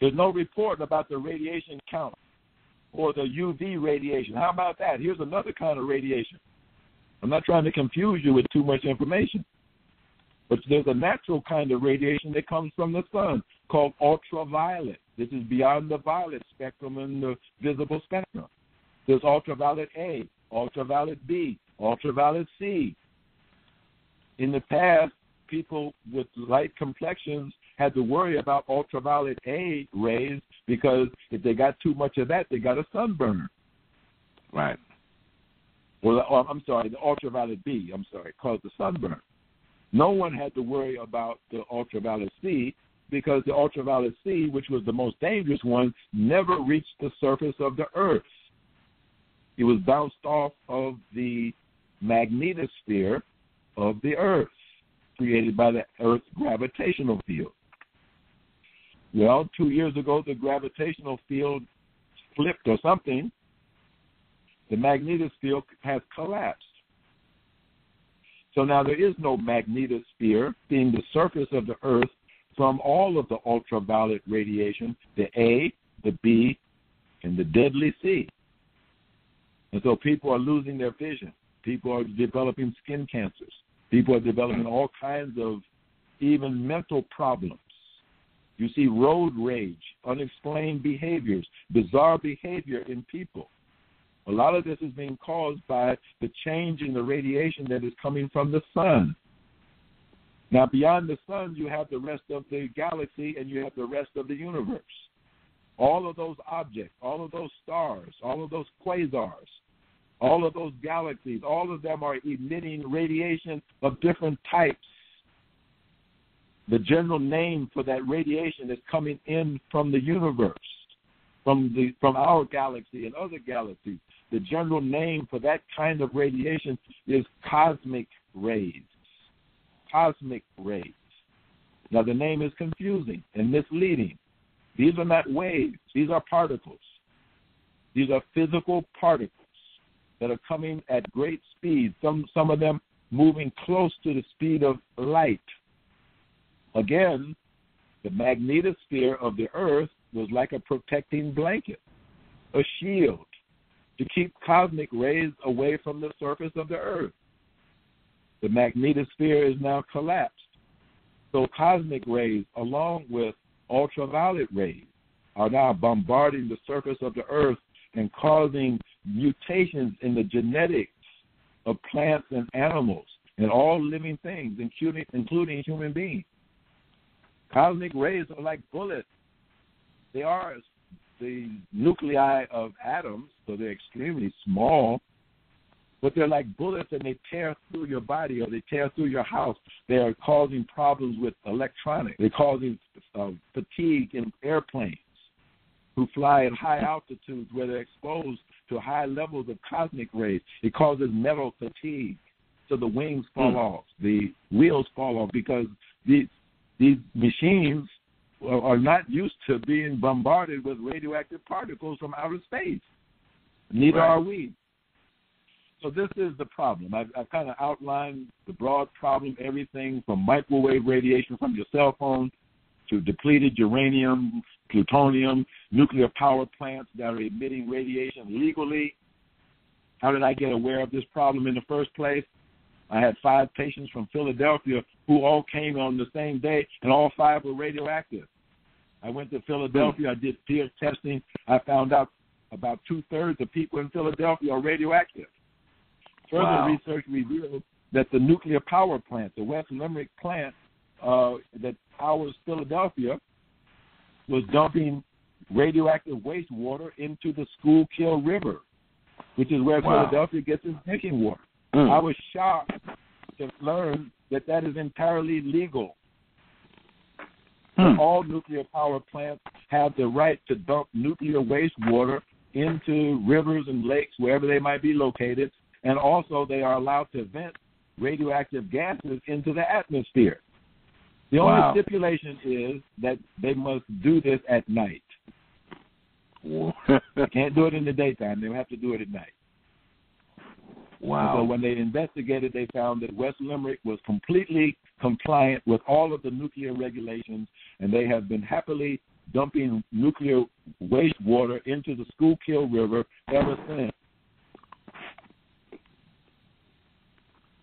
There's no report about the radiation count or the U V radiation. How about that? Here's another kind of radiation. I'm not trying to confuse you with too much information, but there's a natural kind of radiation that comes from the sun called ultraviolet. This is beyond the violet spectrum and the visible spectrum. There's ultraviolet A, ultraviolet B, ultraviolet C. In the past, people with light complexions had to worry about ultraviolet A rays because if they got too much of that, they got a sunburn. Right. Well, I'm sorry, the ultraviolet B, I'm sorry, caused the sunburn. No one had to worry about the ultraviolet C because the ultraviolet C, which was the most dangerous one, never reached the surface of the Earth. It was bounced off of the magnetosphere of the Earth, created by the Earth's gravitational field. Well, two years ago, the gravitational field flipped or something. The magnetosphere has collapsed. So now there is no magnetosphere being the surface of the Earth from all of the ultraviolet radiation, the A, the B, and the deadly C. And so people are losing their vision. People are developing skin cancers. People are developing all kinds of even mental problems. You see road rage, unexplained behaviors, bizarre behavior in people. A lot of this is being caused by the change in the radiation that is coming from the sun. Now, beyond the sun, you have the rest of the galaxy and you have the rest of the universe. All of those objects, all of those stars, all of those quasars, all of those galaxies, all of them are emitting radiation of different types. The general name for that radiation is coming in from the universe, from the from our galaxy and other galaxies. The general name for that kind of radiation is cosmic rays, cosmic rays. Now, the name is confusing and misleading. These are not waves. These are particles. These are physical particles that are coming at great speed, some some of them moving close to the speed of light. Again, the magnetosphere of the Earth was like a protecting blanket, a shield, to keep cosmic rays away from the surface of the Earth. The magnetosphere is now collapsed. So cosmic rays, along with ultraviolet rays, are now bombarding the surface of the Earth and causing mutations in the genetics of plants and animals and all living things, including, including human beings. Cosmic rays are like bullets. They are the nuclei of atoms, so they're extremely small, but they're like bullets and they tear through your body or they tear through your house. They are causing problems with electronics. They're causing uh, fatigue in airplanes who fly at high altitudes where they're exposed to high levels of cosmic rays. It causes metal fatigue, so the wings fall mm. off, the wheels fall off, because these, these machines are not used to being bombarded with radioactive particles from outer space. Neither right. are we. So this is the problem. I've, I've kind of outlined the broad problem, everything from microwave radiation from your cell phone to depleted uranium, plutonium, nuclear power plants that are emitting radiation legally. How did I get aware of this problem in the first place? I had five patients from Philadelphia who all came on the same day, and all five were radioactive. I went to Philadelphia. I did field testing. I found out about two-thirds of people in Philadelphia are radioactive. Further wow. research revealed that the nuclear power plant, the West Limerick plant, Uh, that powers Philadelphia, was dumping radioactive wastewater into the Schuylkill River, which is where wow. Philadelphia gets its drinking water. Mm. I was shocked to learn that that is entirely legal. Mm. All nuclear power plants have the right to dump nuclear wastewater into rivers and lakes, wherever they might be located, and also they are allowed to vent radioactive gases into the atmosphere. The only wow. stipulation is that they must do this at night. They can't do it in the daytime. They have to do it at night. Wow. And so when they investigated, they found that West Limerick was completely compliant with all of the nuclear regulations, and they have been happily dumping nuclear wastewater into the Schuylkill River ever since.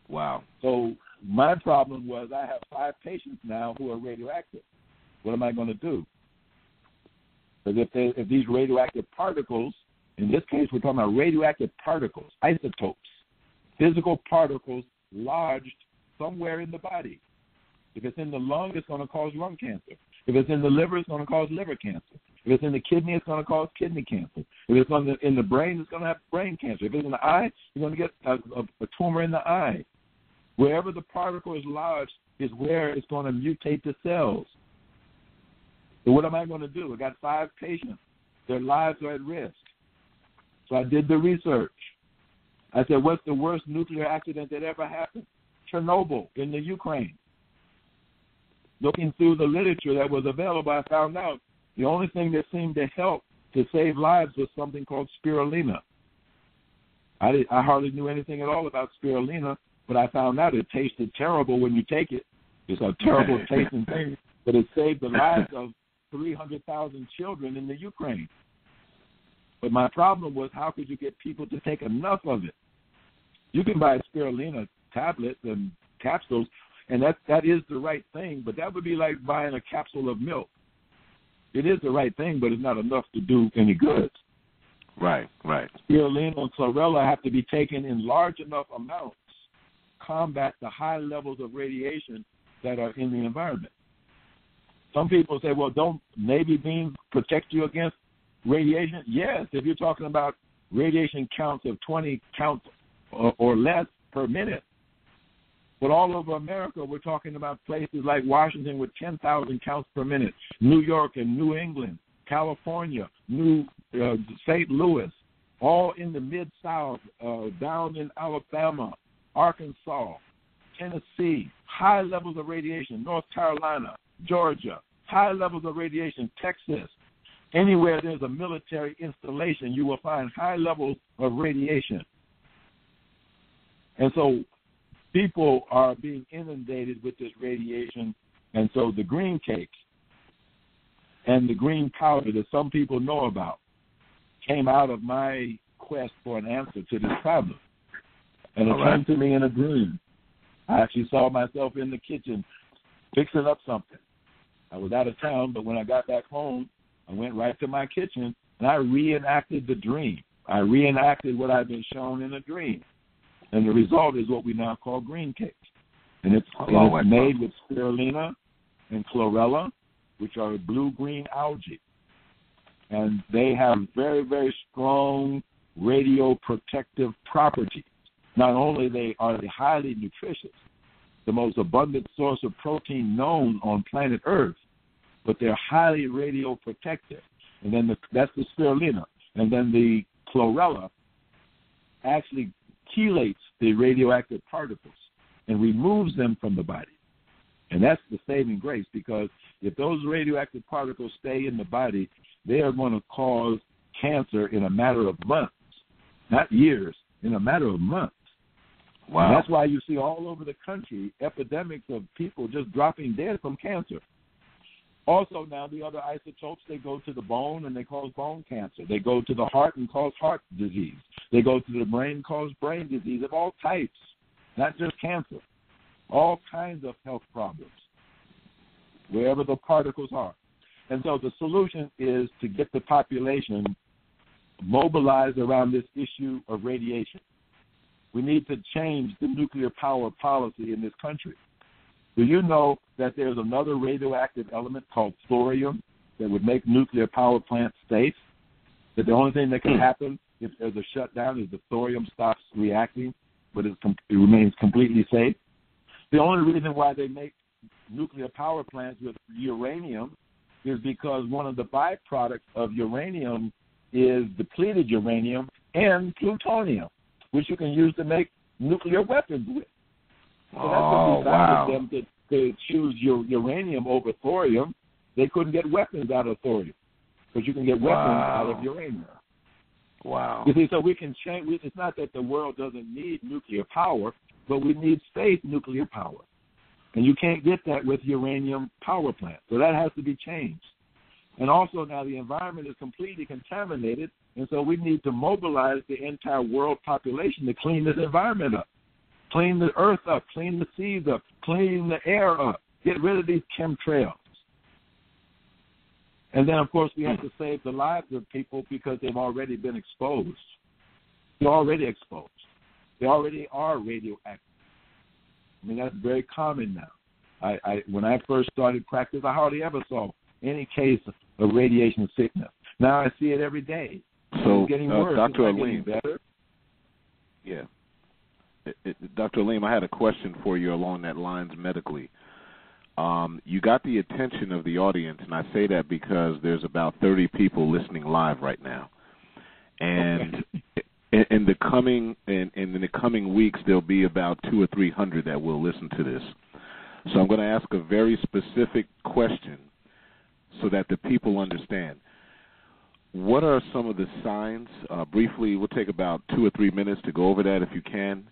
Wow. So my problem was I have five patients now who are radioactive. What am I going to do? Because if, they, if these radioactive particles, in this case we're talking about radioactive particles, isotopes, physical particles lodged somewhere in the body. If it's in the lung, it's going to cause lung cancer. If it's in the liver, it's going to cause liver cancer. If it's in the kidney, it's going to cause kidney cancer. If it's on the, in the brain, it's going to have brain cancer. If it's in the eye, you're going to get a, a, a tumor in the eye. Wherever the particle is lodged is where it's going to mutate the cells. So what am I going to do? I got five patients. Their lives are at risk. So I did the research. I said, what's the worst nuclear accident that ever happened? Chernobyl in the Ukraine. Looking through the literature that was available, I found out the only thing that seemed to help to save lives was something called spirulina. I, did, I hardly knew anything at all about spirulina, but I found out it tasted terrible when you take it. It's a terrible tasting thing, but it saved the lives of three hundred thousand children in the Ukraine. But my problem was, how could you get people to take enough of it? You can buy spirulina tablets and capsules, and that, that is the right thing, but that would be like buying a capsule of milk. It is the right thing, but it's not enough to do any good. Right, right. Spirulina and chlorella have to be taken in large enough amounts to combat the high levels of radiation that are in the environment. Some people say, well, don't navy beams protect you against radiation? Yes, if you're talking about radiation counts of twenty counts or, or less per minute. But all over America, we're talking about places like Washington with ten thousand counts per minute, New York and New England, California, New uh, Saint Louis, all in the mid-South, uh, down in Alabama, Arkansas, Tennessee, high levels of radiation, North Carolina, Georgia, high levels of radiation, Texas. Anywhere there's a military installation, you will find high levels of radiation. And so people are being inundated with this radiation, and so the green cake and the green powder that some people know about came out of my quest for an answer to this problem. And it All right. came to me in a dream. I actually saw myself in the kitchen fixing up something. I was out of town, but when I got back home, I went right to my kitchen, and I reenacted the dream. I reenacted what I've been shown in a dream. And the result is what we now call green cake. And it's, oh, and it's made with spirulina and chlorella, which are blue-green algae. And they have very, very strong radioprotective properties. Not only they are they highly nutritious, the most abundant source of protein known on planet Earth, but they're highly radioprotective. And then the, that's the spirulina. And then the chlorella actually chelates the radioactive particles and removes them from the body. And that's the saving grace, because if those radioactive particles stay in the body, they are going to cause cancer in a matter of months, not years, in a matter of months. Wow. And that's why you see all over the country epidemics of people just dropping dead from cancer. Also now the other isotopes, they go to the bone and they cause bone cancer. They go to the heart and cause heart disease. They go to the brain and cause brain disease of all types, not just cancer, all kinds of health problems, wherever the particles are. And so the solution is to get the population mobilized around this issue of radiation. We need to change the nuclear power policy in this country. Do you know that there's another radioactive element called thorium that would make nuclear power plants safe? That the only thing that can happen if there's a shutdown is the thorium stops reacting, but it, com- it remains completely safe? The only reason why they make nuclear power plants with uranium is because one of the byproducts of uranium is depleted uranium and plutonium, which you can use to make nuclear weapons with. So that's what decided them to, to choose uranium over thorium. They couldn't get weapons out of thorium, because you can get weapons wow. out of uranium. Wow. You see, so we can change. We, it's not that the world doesn't need nuclear power, but we need safe nuclear power. And you can't get that with uranium power plants. So that has to be changed. And also now the environment is completely contaminated, and so we need to mobilize the entire world population to clean this environment up, clean the earth up, clean the seas up, clean the air up, get rid of these chemtrails. And then, of course, we have to save the lives of people because they've already been exposed. They're already exposed. They already are radioactive. I mean, that's very common now. I, I when I first started practice, I hardly ever saw any case of radiation sickness. Now I see it every day. So it's getting uh, worse. Doctor Alim, better. Yeah. It, it, Doctor Alim, I had a question for you along that lines medically. Um, you got the attention of the audience, and I say that because there's about thirty people listening live right now, and okay. in, in the coming in, in the coming weeks there'll be about two or three hundred that will listen to this. So I'm going to ask a very specific question so that the people understand. What are some of the signs? Uh, briefly, we'll take about two or three minutes to go over that if you can.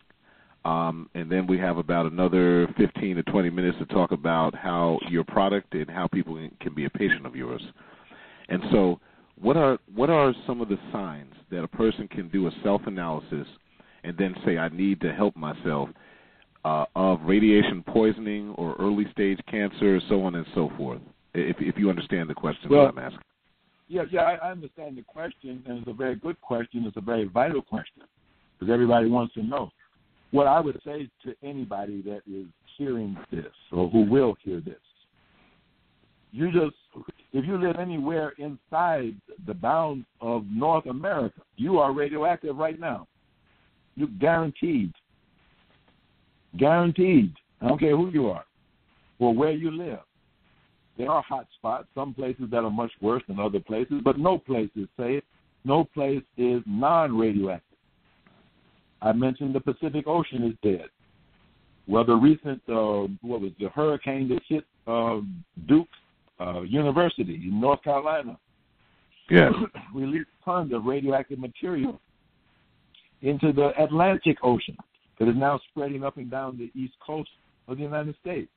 Um, and then we have about another fifteen to twenty minutes to talk about how your product and how people can be a patient of yours. And so what are what are some of the signs that a person can do a self-analysis and then say, I need to help myself uh, of radiation poisoning or early-stage cancer, so on and so forth, if if you understand the question well, that I'm asking. Yeah, yeah, I, I understand the question, and it's a very good question. It's a very vital question because everybody wants to know. What I would say to anybody that is hearing this or who will hear this, you just, if you live anywhere inside the bounds of North America, you are radioactive right now. You're guaranteed. Guaranteed. I don't care who you are or where you live. There are hot spots, some places that are much worse than other places, but no place is safe. No place is non-radioactive. I mentioned the Pacific Ocean is dead. Well, the recent, uh, what was the hurricane that hit uh, Duke uh, University in North Carolina? Yes. Released tons of radioactive material into the Atlantic Ocean that is now spreading up and down the east coast of the United States.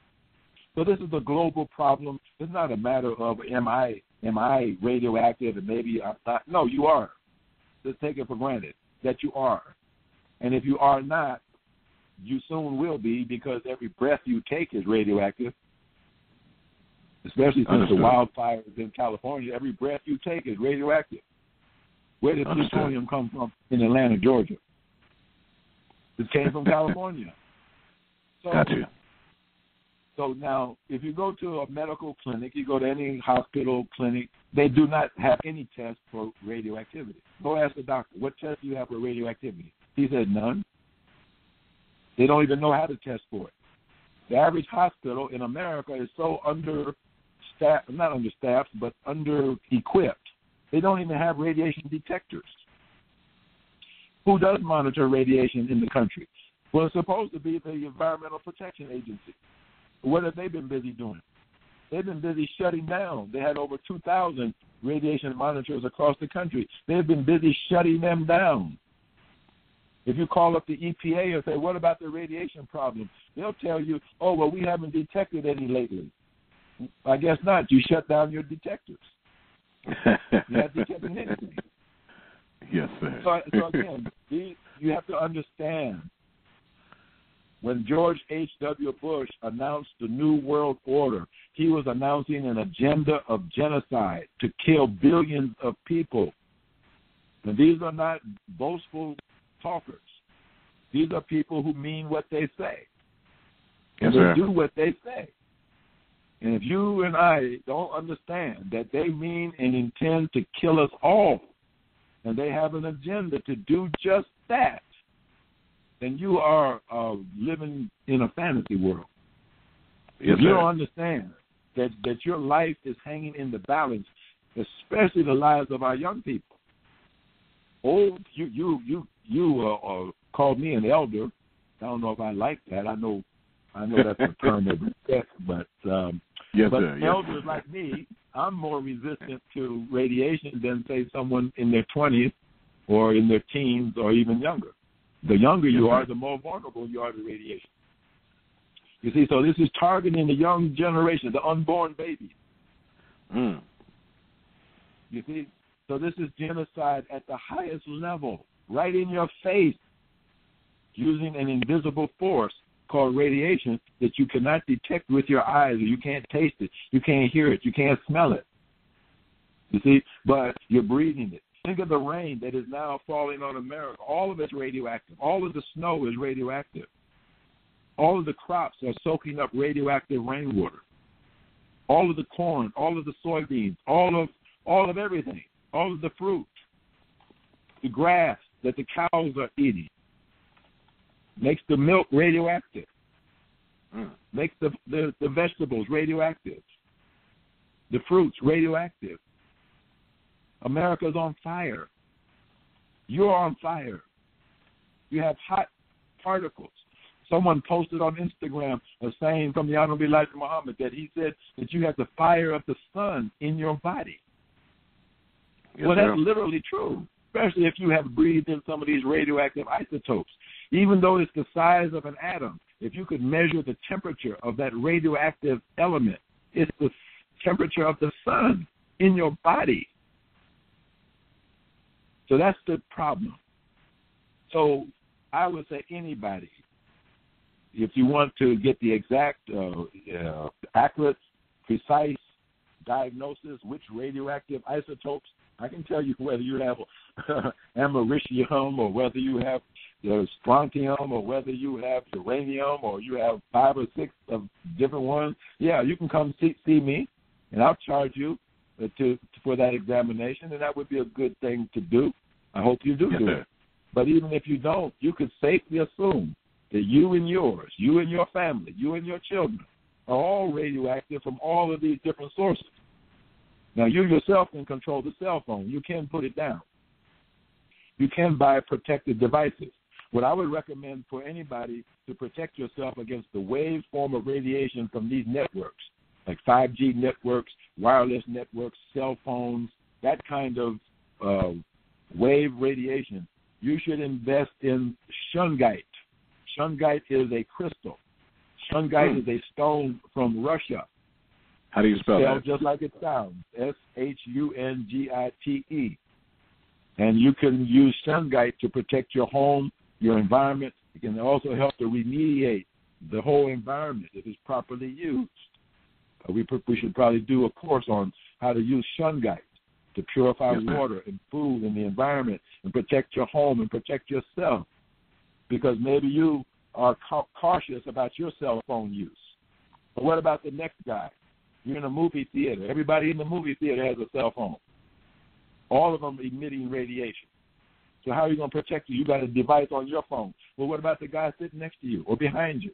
So this is a global problem. It's not a matter of am I, am I radioactive and maybe I'm not. No, you are. Just take it for granted that you are. And if you are not, you soon will be because every breath you take is radioactive, especially since Understood. The wildfires in California. Every breath you take is radioactive. Where did Understood. Plutonium come from in Atlanta, Georgia? It came from California. So, gotcha. So now if you go to a medical clinic, you go to any hospital clinic, they do not have any test for radioactivity. Go ask the doctor, what test do you have for radioactivity? He said none. They don't even know how to test for it. The average hospital in America is so understaffed, not understaffed, but under-equipped. They don't even have radiation detectors. Who does monitor radiation in the country? Well, it's supposed to be the Environmental Protection Agency. What have they been busy doing? They've been busy shutting down. They had over two thousand radiation monitors across the country. They've been busy shutting them down. If you call up the E P A and say, what about the radiation problem? They'll tell you, oh, well, we haven't detected any lately. I guess not. You shut down your detectors. You're not detecting anything. Yes, sir. So, so again, these, you have to understand, when George H W Bush announced the New World Order, he was announcing an agenda of genocide to kill billions of people. And these are not boastful talkers. These are people who mean what they say. Yes, and they sir. do what they say. And if you and I don't understand that they mean and intend to kill us all, and they have an agenda to do just that, then you are uh, living in a fantasy world. Yes, if you sir. don't understand that, that your life is hanging in the balance, especially the lives of our young people. Old, you, you, you. You uh, uh, called me an elder. I don't know if I like that. I know, I know that's a term of respect, but um, yes, but sir, elders yes. like me, I'm more resistant to radiation than say someone in their twenties or in their teens or even younger. The younger you yes, are, sir. the more vulnerable you are to radiation. You see, so this is targeting the young generation, the unborn babies. Mm. You see? So this is genocide at the highest level, right in your face, using an invisible force called radiation that you cannot detect with your eyes, or you can't taste it, you can't hear it, you can't smell it. You see? But you're breathing it. Think of the rain that is now falling on America. All of it's radioactive. All of the snow is radioactive. All of the crops are soaking up radioactive rainwater. All of the corn, all of the soybeans, all of all of everything, all of the fruit, the grass that the cows are eating, makes the milk radioactive, mm. makes the, the, the vegetables radioactive, the fruits radioactive. America's on fire. You're on fire. You have hot particles. Someone posted on Instagram a saying from the Honorable Elijah Muhammad that he said that you have the fire of the sun in your body. Yes, well, that's literally true, especially if you have breathed in some of these radioactive isotopes. Even though it's the size of an atom, if you could measure the temperature of that radioactive element, it's the temperature of the sun in your body. So that's the problem. So I would say anybody, if you want to get the exact, uh, uh, accurate, precise diagnosis, which radioactive isotopes, I can tell you whether you have uh, americium or whether you have uh, strontium or whether you have uranium or you have five or six of different ones. Yeah, you can come see, see me, and I'll charge you To, to for that examination, and that would be a good thing to do. I hope you do yes, do it. But even if you don't, you could safely assume that you and yours, you and your family, you and your children are all radioactive from all of these different sources. Now, you yourself can control the cell phone. You can put it down. You can buy protective devices. What I would recommend for anybody to protect yourself against the wave form of radiation from these networks, like five G networks, wireless networks, cell phones, that kind of uh, wave radiation, you should invest in Shungite. Shungite is a crystal. Shungite hmm. is a stone from Russia. How do you spell that? Just like it sounds, S H U N G I T E. And you can use Shungite to protect your home, your environment. It can also help to remediate the whole environment if it's properly used. We, we should probably do a course on how to use Shungite to purify yes, water and food and the environment and protect your home and protect yourself, because maybe you are cautious about your cell phone use. But what about the next guy? You're in a movie theater. Everybody in the movie theater has a cell phone. All of them emitting radiation. So how are you going to protect you? You got a device on your phone. Well, what about the guy sitting next to you or behind you?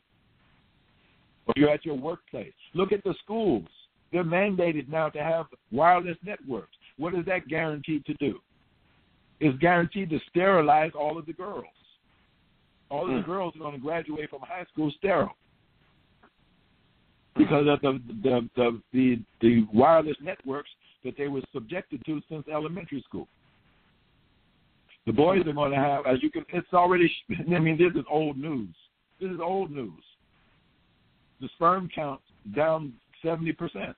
Or you're at your workplace. Look at the schools. They're mandated now to have wireless networks. What is that guaranteed to do? It's guaranteed to sterilize all of the girls. All of the girls are going to graduate from high school sterile because of the the the, the, the wireless networks that they were subjected to since elementary school. The boys are going to have, as you can, it's already, I mean, this is old news. This is old news. The sperm count's down seventy percent.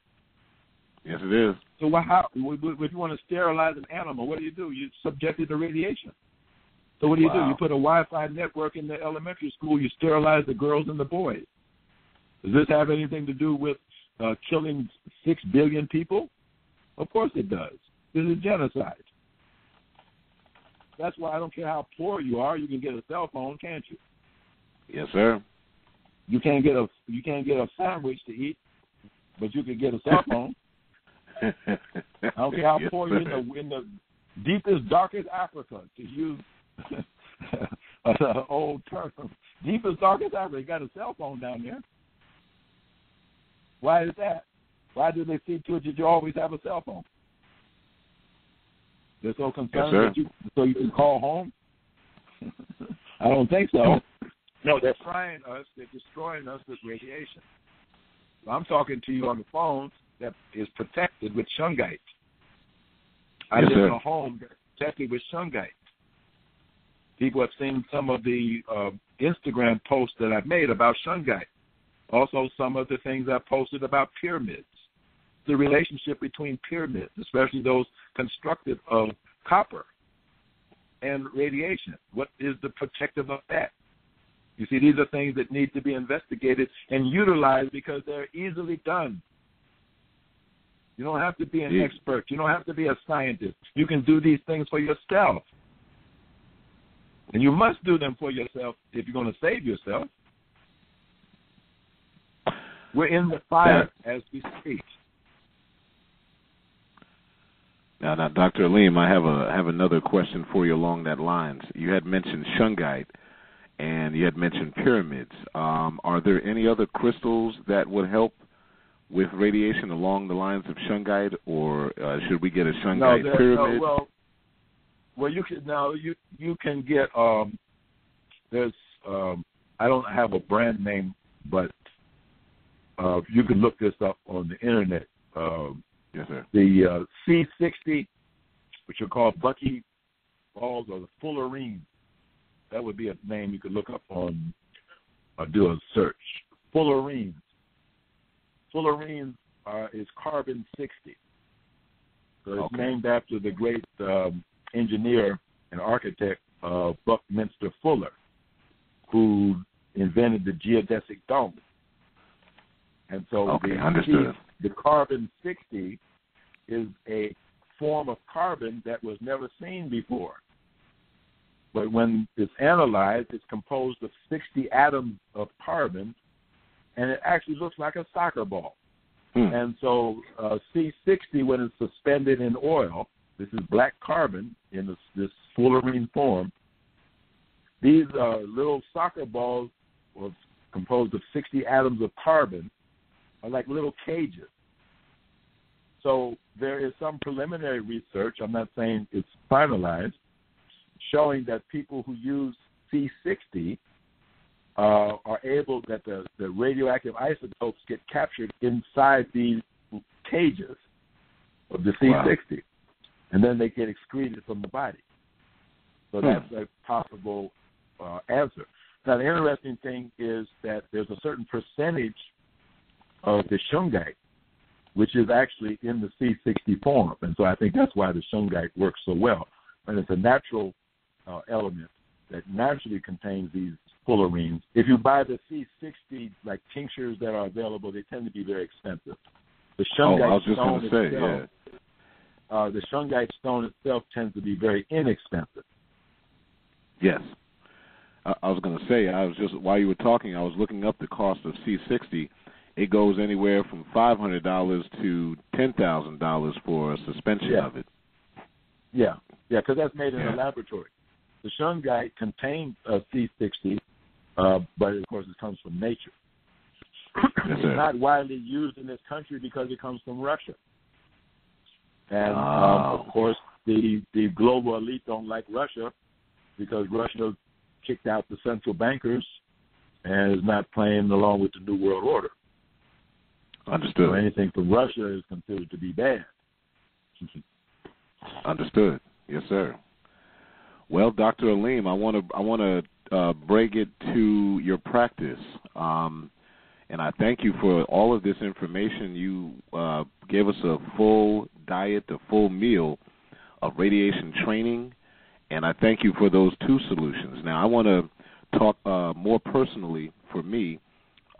Yes, it is. So what, how, if you want to sterilize an animal, what do you do? You subject it to radiation. So what do you wow. do? You put a Wi-Fi network in the elementary school. You sterilize the girls and the boys. Does this have anything to do with uh, killing six billion people? Of course it does. This is genocide. That's why I don't care how poor you are, you can get a cell phone, can't you? Yes, sir. You can't get a you can't get a sandwich to eat, but you can get a cell phone. I don't care how yes, poor you are in the, in the deepest, darkest Africa, to use an old term. Deepest, darkest Africa, you got a cell phone down there. Why is that? Why do they see to it that you always have a cell phone? They're so concerned yes, that you so you can call home? I don't think so. No, they're frying us. They're destroying us with radiation. So I'm talking to you on the phone that is protected with Shungite. I yes, live sir. in a home that's protected with Shungite. People have seen some of the uh, Instagram posts that I've made about Shungite. Also, some of the things I've posted about pyramids. the relationship between pyramids, especially those constructed of copper and radiation. What is the protective effect? You see, these are things that need to be investigated and utilized because they're easily done. You don't have to be an expert. You don't have to be a scientist. You can do these things for yourself. And you must do them for yourself if you're going to save yourself. We're in the fire as we speak. Now, now, Doctor Alim, I have a have another question for you along that lines. You had mentioned Shungite, and you had mentioned pyramids. Um, are there any other crystals that would help with radiation along the lines of Shungite, or uh, should we get a Shungite no, there, pyramid? No, well, well, you can now you you can get um, there's um, I don't have a brand name, but uh, you can look this up on the internet. Um, yes, sir. The uh, C sixty, which are called Bucky balls or the fullerene, that would be a name you could look up on or do a search. Fullerene. Fullerene uh, is carbon sixty. So it's okay. named after the great um, engineer and architect uh, Buckminster Fuller, who invented the geodesic dome. And so okay, the, the carbon sixty is a form of carbon that was never seen before. But when it's analyzed, it's composed of sixty atoms of carbon, and it actually looks like a soccer ball. Hmm. And so uh, C sixty, when it's suspended in oil, this is black carbon in this, this fullerene form, these uh, little soccer balls was composed of sixty atoms of carbon are like little cages. So there is some preliminary research, I'm not saying it's finalized, showing that people who use C sixty uh, are able that the, the radioactive isotopes get captured inside these cages of the C sixty, wow. and then they get excreted from the body. So hmm. that's a possible uh, answer. Now, the interesting thing is that there's a certain percentage of the shungite, which is actually in the C sixty form, and so I think that's why the shungite works so well. And it's a natural Uh, element that naturally contains these fullerenes. If you buy the C sixty, like tinctures that are available, they tend to be very expensive. The shungite oh, I was just stone gonna say, itself, yeah. uh, the shungite stone itself tends to be very inexpensive. Yes, I, I was going to say. I was just while you were talking, I was looking up the cost of C sixty. It goes anywhere from five hundred dollars to ten thousand dollars for a suspension yeah. of it. Yeah, yeah, because that's made in yeah. a laboratory. The shungite contains uh, C sixty, uh, but of course it comes from nature. It's not widely used in this country because it comes from Russia. And, wow. um, of course, the, the global elite don't like Russia because Russia kicked out the central bankers and is not playing along with the New World Order. Understood. So anything from Russia is considered to be bad. Understood. Yes, sir. Well, Doctor Alim, I want to I want to uh, break it to your practice, um, and I thank you for all of this information. You uh, gave us a full diet, a full meal of radiation training, and I thank you for those two solutions. Now, I want to talk uh, more personally for me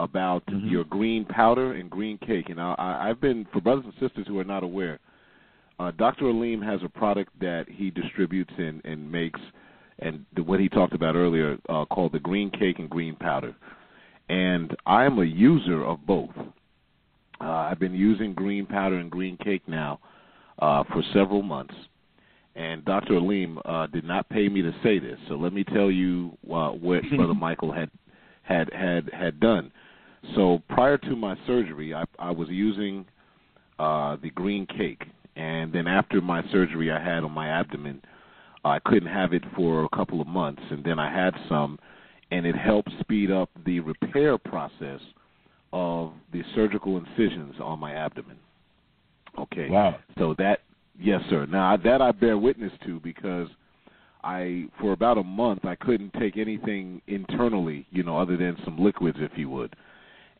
about mm-hmm. your green powder and green cake. And I, I've been, for brothers and sisters who are not aware, Uh, Doctor Alim has a product that he distributes and, and makes, and the, what he talked about earlier, uh, called the green cake and green powder. And I'm a user of both. Uh, I've been using green powder and green cake now uh, for several months. And Doctor Alim uh, did not pay me to say this, so let me tell you uh, what Brother Michael had, had had had done. So prior to my surgery, I, I was using uh, the green cake. And then after my surgery I had on my abdomen, I couldn't have it for a couple of months. And then I had some, and it helped speed up the repair process of the surgical incisions on my abdomen. Okay. Wow. So that, yes, sir. Now, that I bear witness to because I, for about a month, I couldn't take anything internally, you know, other than some liquids, if you would.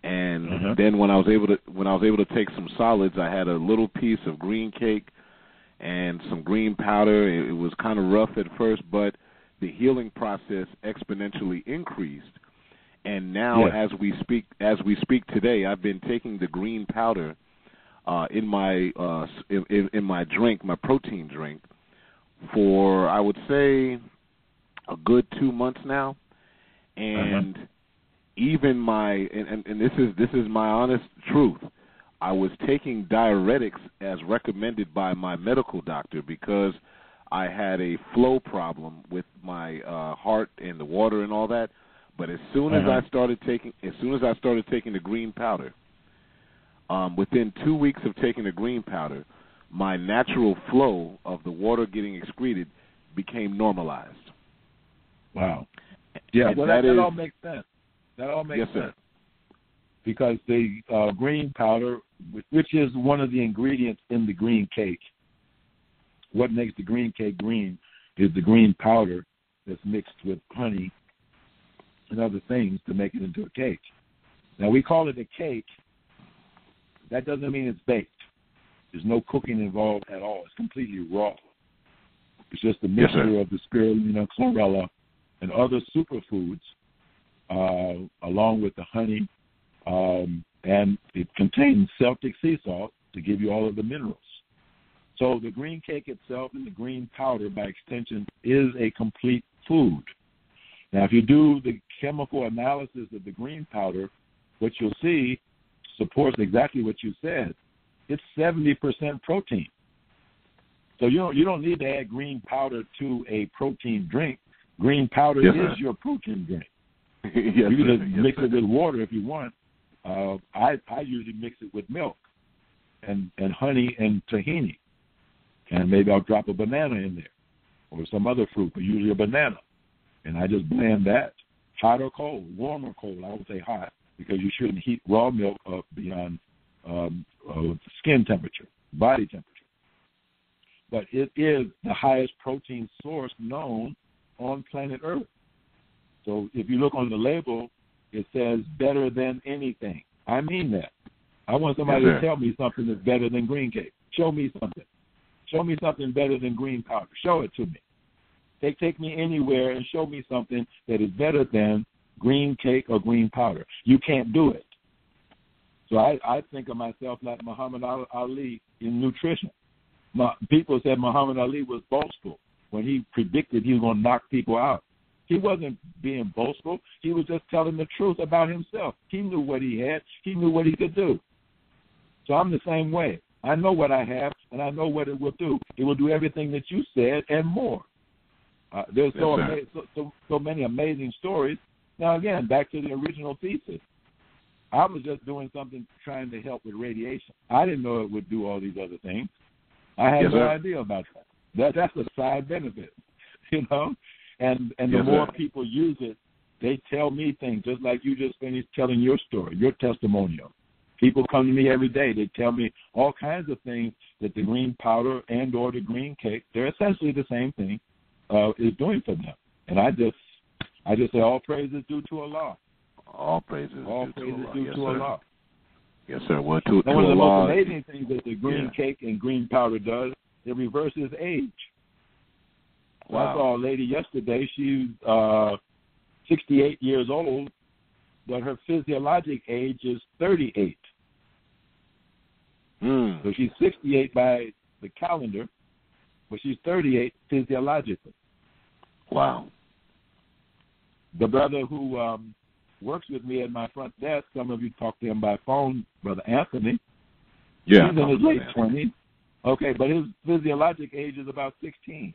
And mm-hmm. then when I was able to when I was able to take some solids, I had a little piece of green cake and some green powder. It, it was kind of rough at first, but the healing process exponentially increased. And now, yeah. as we speak, as we speak today, I've been taking the green powder uh, in my uh, in, in my drink, my protein drink, for I would say a good two months now, and uh-huh. even my and, and, and this is this is my honest truth. I was taking diuretics as recommended by my medical doctor because I had a flow problem with my uh, heart and the water and all that. But as soon as uh-huh. I started taking, as soon as I started taking the green powder, um, within two weeks of taking the green powder, my natural flow of the water getting excreted became normalized. Wow! Yeah, well, that, that, is, that all makes sense. That all makes yes, sense sir. Because the uh, green powder, which is one of the ingredients in the green cake, what makes the green cake green is the green powder that's mixed with honey and other things to make it into a cake. Now, we call it a cake. That doesn't mean it's baked. There's no cooking involved at all. It's completely raw. It's just a mixture yes, of the spirulina, chlorella, and other superfoods, uh, along with the honey, um, and it contains Celtic sea salt to give you all of the minerals. So the green cake itself and the green powder, by extension, is a complete food. Now, if you do the chemical analysis of the green powder, what you'll see supports exactly what you said. It's seventy percent protein. So you don't, you don't need to add green powder to a protein drink. Green powder yes, is sir. your protein drink. yes, you can just yes, mix sir. it with water if you want. Uh, I, I usually mix it with milk and, and honey and tahini. And maybe I'll drop a banana in there or some other fruit, but usually a banana. And I just blend that, hot or cold, warm or cold. I would say hot because you shouldn't heat raw milk up beyond um, uh, skin temperature, body temperature. But it is the highest protein source known on planet Earth. So if you look on the label, it says better than anything. I mean that. I want somebody yes, to tell me something that's better than green cake. Show me something. Show me something better than green powder. Show it to me. They take me anywhere and show me something that is better than green cake or green powder. You can't do it. So I, I think of myself like Muhammad Ali in nutrition. My, people said Muhammad Ali was boastful when he predicted he was going to knock people out. He wasn't being boastful. He was just telling the truth about himself. He knew what he had. He knew what he could do. So I'm the same way. I know what I have, and I know what it will do. It will do everything that you said and more. Uh, there's so, yes, ama- so, so, so many amazing stories. Now, again, back to the original thesis. I was just doing something trying to help with radiation. I didn't know it would do all these other things. I had yes, no sir. idea about that. that. That's a side benefit, you know? And and the yes, more sir. people use it, they tell me things, just like you just finished telling your story, your testimonial. People come to me every day. They tell me all kinds of things that the green powder and or the green cake, they're essentially the same thing. Uh, is doing for them, and I just, I just say all praise is due to Allah. All praise is all due, praise to, Allah. Is due yes, to Allah. Yes, sir. Well, to, to one of the Allah, most amazing things that the green yeah. cake and green powder does, it reverses age. Wow. I saw a lady yesterday. She's uh, sixty-eight years old, but her physiologic age is thirty-eight. Mm. So she's sixty-eight by the calendar. But she's thirty-eight physiologically. Wow. The brother who um, works with me at my front desk, some of you talked to him by phone, Brother Anthony. Yeah. He's in his late twenties. Okay, but his physiologic age is about sixteen.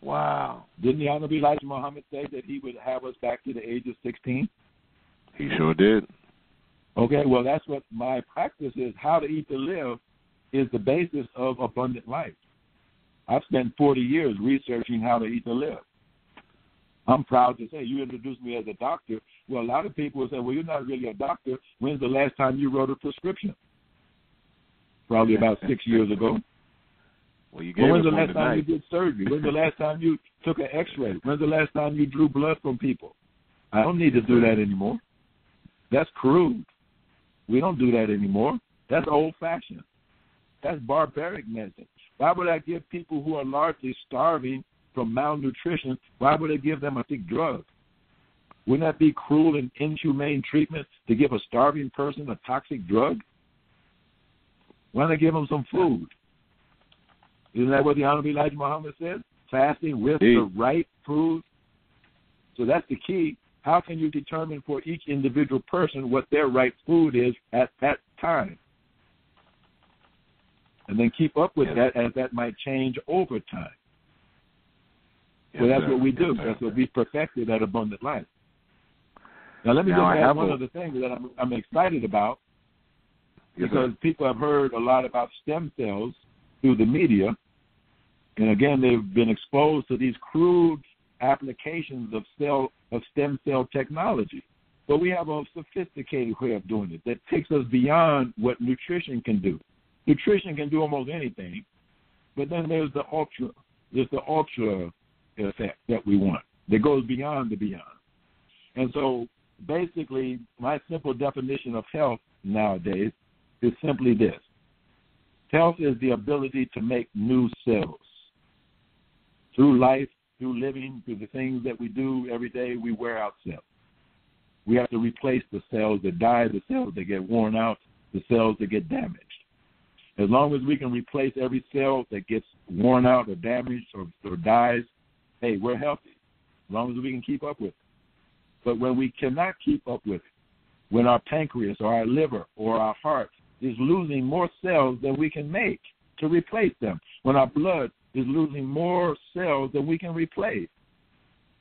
Wow. Didn't the Honorable Elijah Muhammad say that he would have us back to the age of sixteen? He sure did. Okay, well, that's what my practice is. How to Eat to Live is the basis of abundant life. I've spent forty years researching how to eat to live. I'm proud to say you introduced me as a doctor. Well, a lot of people say, well, you're not really a doctor. When's the last time you wrote a prescription? Probably about six years ago. Well, you gave well, when's the last tonight. time you did surgery? When's the last time you took an x-ray? When's the last time you drew blood from people? I don't need to do that anymore. That's crude. We don't do that anymore. That's old-fashioned. That's barbaric medicine. Why would I give people who are largely starving from malnutrition, why would I give them a thick drug? Wouldn't that be cruel and inhumane treatment to give a starving person a toxic drug? Why not give them some food? Isn't that what the Honorable Elijah Muhammad said? Fasting with the right food. So that's the key. How can you determine for each individual person what their right food is at that time? And then keep up with yeah. that, as that might change over time. So yes, that's sir. what we do. Yes, that's what we perfected at Abundant Life. Now, let me now, just add one a... other thing that I'm, I'm excited about, yes, because sir. people have heard a lot about stem cells through the media. And again, they've been exposed to these crude applications of cell of stem cell technology. But we have a sophisticated way of doing it that takes us beyond what nutrition can do. Nutrition can do almost anything, but then there's the ultra, there's the ultra effect that we want that goes beyond the beyond. And so basically my simple definition of health nowadays is simply this. Health is the ability to make new cells. Through life, through living, through the things that we do every day, we wear out cells. We have to replace the cells that die, the cells that get worn out, the cells that get damaged. As long as we can replace every cell that gets worn out or damaged or, or dies, hey, we're healthy, as long as we can keep up with it. But when we cannot keep up with it, when our pancreas or our liver or our heart is losing more cells than we can make to replace them, when our blood is losing more cells than we can replace,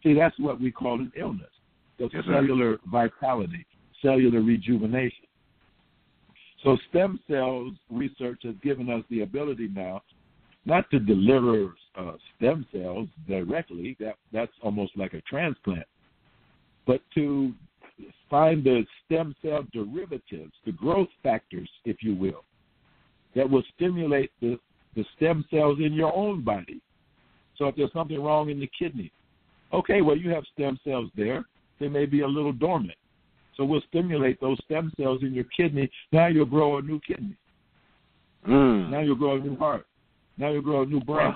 see, that's what we call an illness, the yes, cellular sir. vitality, cellular rejuvenation. So stem cells research has given us the ability now not to deliver uh, stem cells directly, that, that's almost like a transplant, but to find the stem cell derivatives, the growth factors, if you will, that will stimulate the, the stem cells in your own body. So if there's something wrong in the kidney, okay, well, you have stem cells there. They may be a little dormant. So we'll stimulate those stem cells in your kidney. Now you'll grow a new kidney. Mm. Now you'll grow a new heart. Now you'll grow a new brain.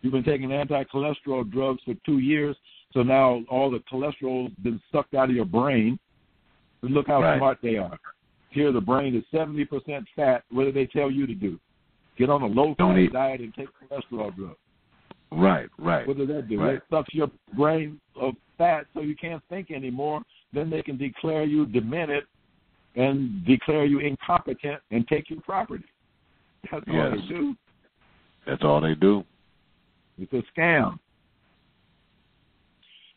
You've been taking anti-cholesterol drugs for two years, so now all the cholesterol's been sucked out of your brain. And look how right. smart they are. Here the brain is seventy percent fat. What do they tell you to do? Get on a low-fat diet and take cholesterol drugs. Right, right. What does that do? Right. It sucks your brain of fat so you can't think anymore. Then they can declare you demented and declare you incompetent and take your property. That's yes. all they do. That's all they do. It's a scam.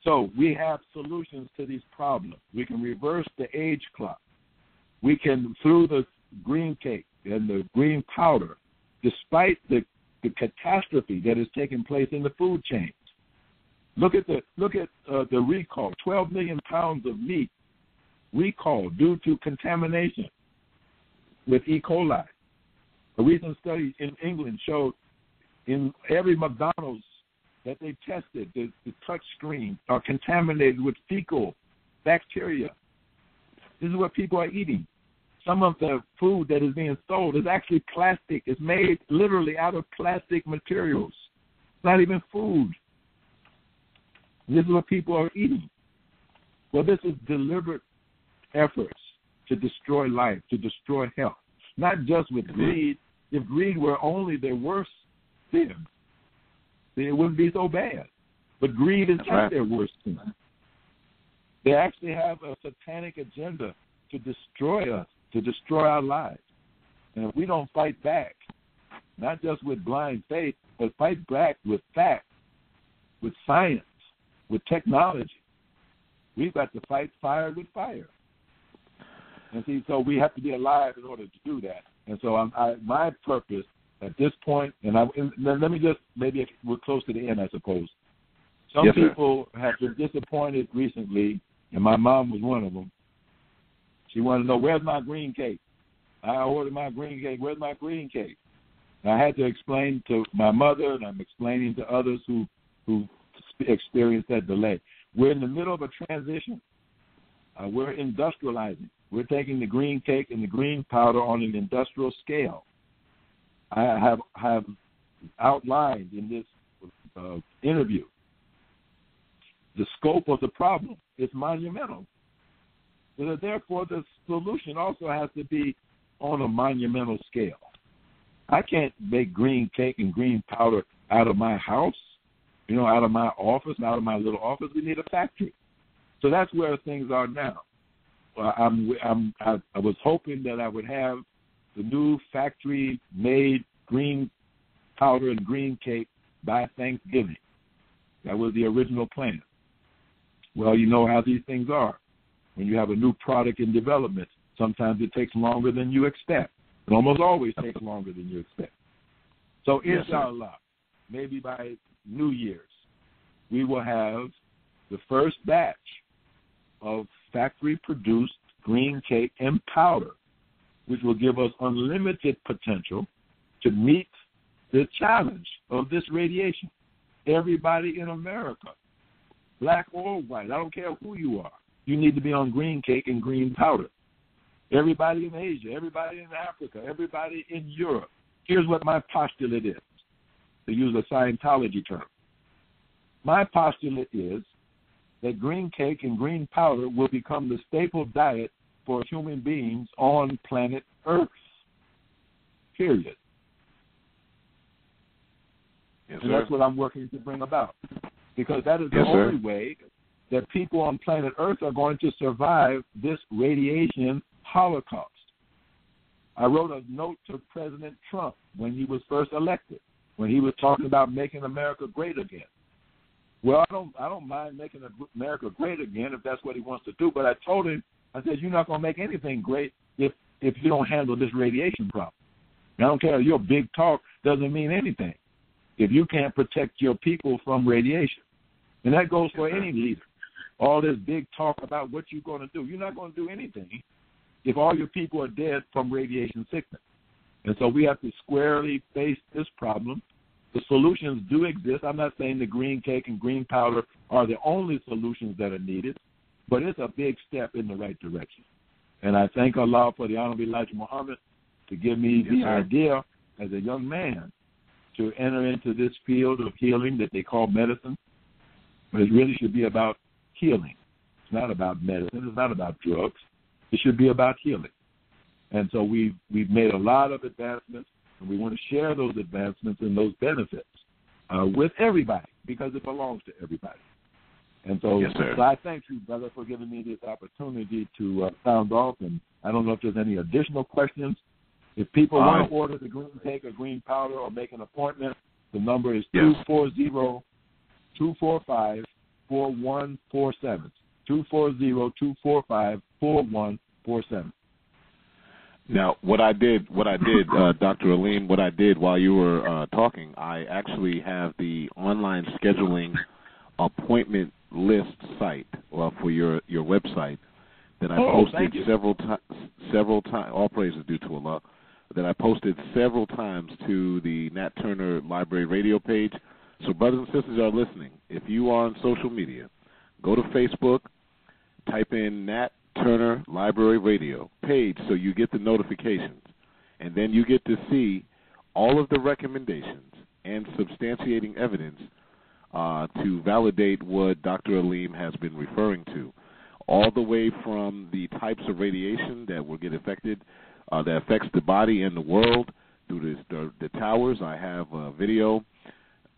So we have solutions to these problems. We can reverse the age clock. We can, through the green cake and the green powder, despite the, the catastrophe that has taken place in the food chain. Look at the look at uh, the recall. twelve million pounds of meat recalled due to contamination with E. coli. A recent study in England showed in every McDonald's that they tested, the, the touch screen are contaminated with fecal bacteria. This is what people are eating. Some of the food that is being sold is actually plastic. It's made literally out of plastic materials. It's not even food. This is what people are eating. Well, this is deliberate efforts to destroy life, to destroy health, not just with greed. If greed were only their worst sin, then it wouldn't be so bad. But greed is That's not right. their worst sin. They actually have a satanic agenda to destroy us, to destroy our lives. And if we don't fight back, not just with blind faith, but fight back with facts, with science, with technology, we've got to fight fire with fire. And see, so we have to be alive in order to do that. And so I'm, I, my purpose at this point, and, I, and let me just, maybe we're close to the end, I suppose. Some yes, people sir. have been disappointed recently, and my mom was one of them. She wanted to know, where's my green cake? I ordered my green cake. Where's my green cake? And I had to explain to my mother, and I'm explaining to others who who experience that delay. We're in the middle of a transition. Uh, we're industrializing. We're taking the green cake and the green powder on an industrial scale. I have, have outlined in this uh, interview the scope of the problem. It's monumental. So therefore, the solution also has to be on a monumental scale. I can't make green cake and green powder out of my house, you know, out of my office, out of my little office. We need a factory. So that's where things are now. I'm, I'm, I, I was hoping that I would have the new factory-made green powder and green cake by Thanksgiving. That was the original plan. Well, you know how these things are. When you have a new product in development, sometimes it takes longer than you expect. It almost always takes longer than you expect. So inshallah, maybe by New Year's, we will have the first batch of factory-produced green cake and powder, which will give us unlimited potential to meet the challenge of this radiation. Everybody in America, black or white, I don't care who you are, you need to be on green cake and green powder. Everybody in Asia, everybody in Africa, everybody in Europe. Here's what my postulate is, to use a Scientology term. My postulate is that green cake and green powder will become the staple diet for human beings on planet Earth, period. Yes, and sir. That's what I'm working to bring about, because that is yes, the only sir. way that people on planet Earth are going to survive this radiation holocaust. I wrote a note to President Trump when he was first elected, when he was talking about making America great again. Well, I don't, I don't mind making America great again if that's what he wants to do, but I told him, I said, you're not going to make anything great if, if you don't handle this radiation problem. And I don't care. Your big talk doesn't mean anything if you can't protect your people from radiation. And that goes for any leader. All this big talk about what you're going to do. You're not going to do anything if all your people are dead from radiation sickness. And so we have to squarely face this problem. The solutions do exist. I'm not saying the green cake and green powder are the only solutions that are needed, but it's a big step in the right direction. And I thank Allah for the honor of Elijah Muhammad to give me the idea as a young man to enter into this field of healing that they call medicine. But it really should be about healing. It's not about medicine. It's not about drugs. It should be about healing. And so we've, we've made a lot of advancements, and we want to share those advancements and those benefits uh, with everybody, because it belongs to everybody. And so, yes, so I thank you, brother, for giving me this opportunity to uh, sound off. And I don't know if there's any additional questions. If people All want right. to order the green cake or green powder or make an appointment, the number is yes. two four zero, two four five, four one four seven. two four zero, two four five, four one four seven. Now, what I did, what I did, uh, Doctor Alim, what I did while you were uh, talking, I actually have the online scheduling appointment list site uh, for your, your website that I oh, posted several times, several times. All praises due to Allah. That I posted several times to the Nat Turner Library Radio page. So, brothers and sisters are listening. If you are on social media, go to Facebook, type in Nat Turner Library Radio page so you get the notifications, and then you get to see all of the recommendations and substantiating evidence uh, to validate what Doctor Alim has been referring to, all the way from the types of radiation that will get affected, uh, that affects the body and the world through this, the, the towers. I have a video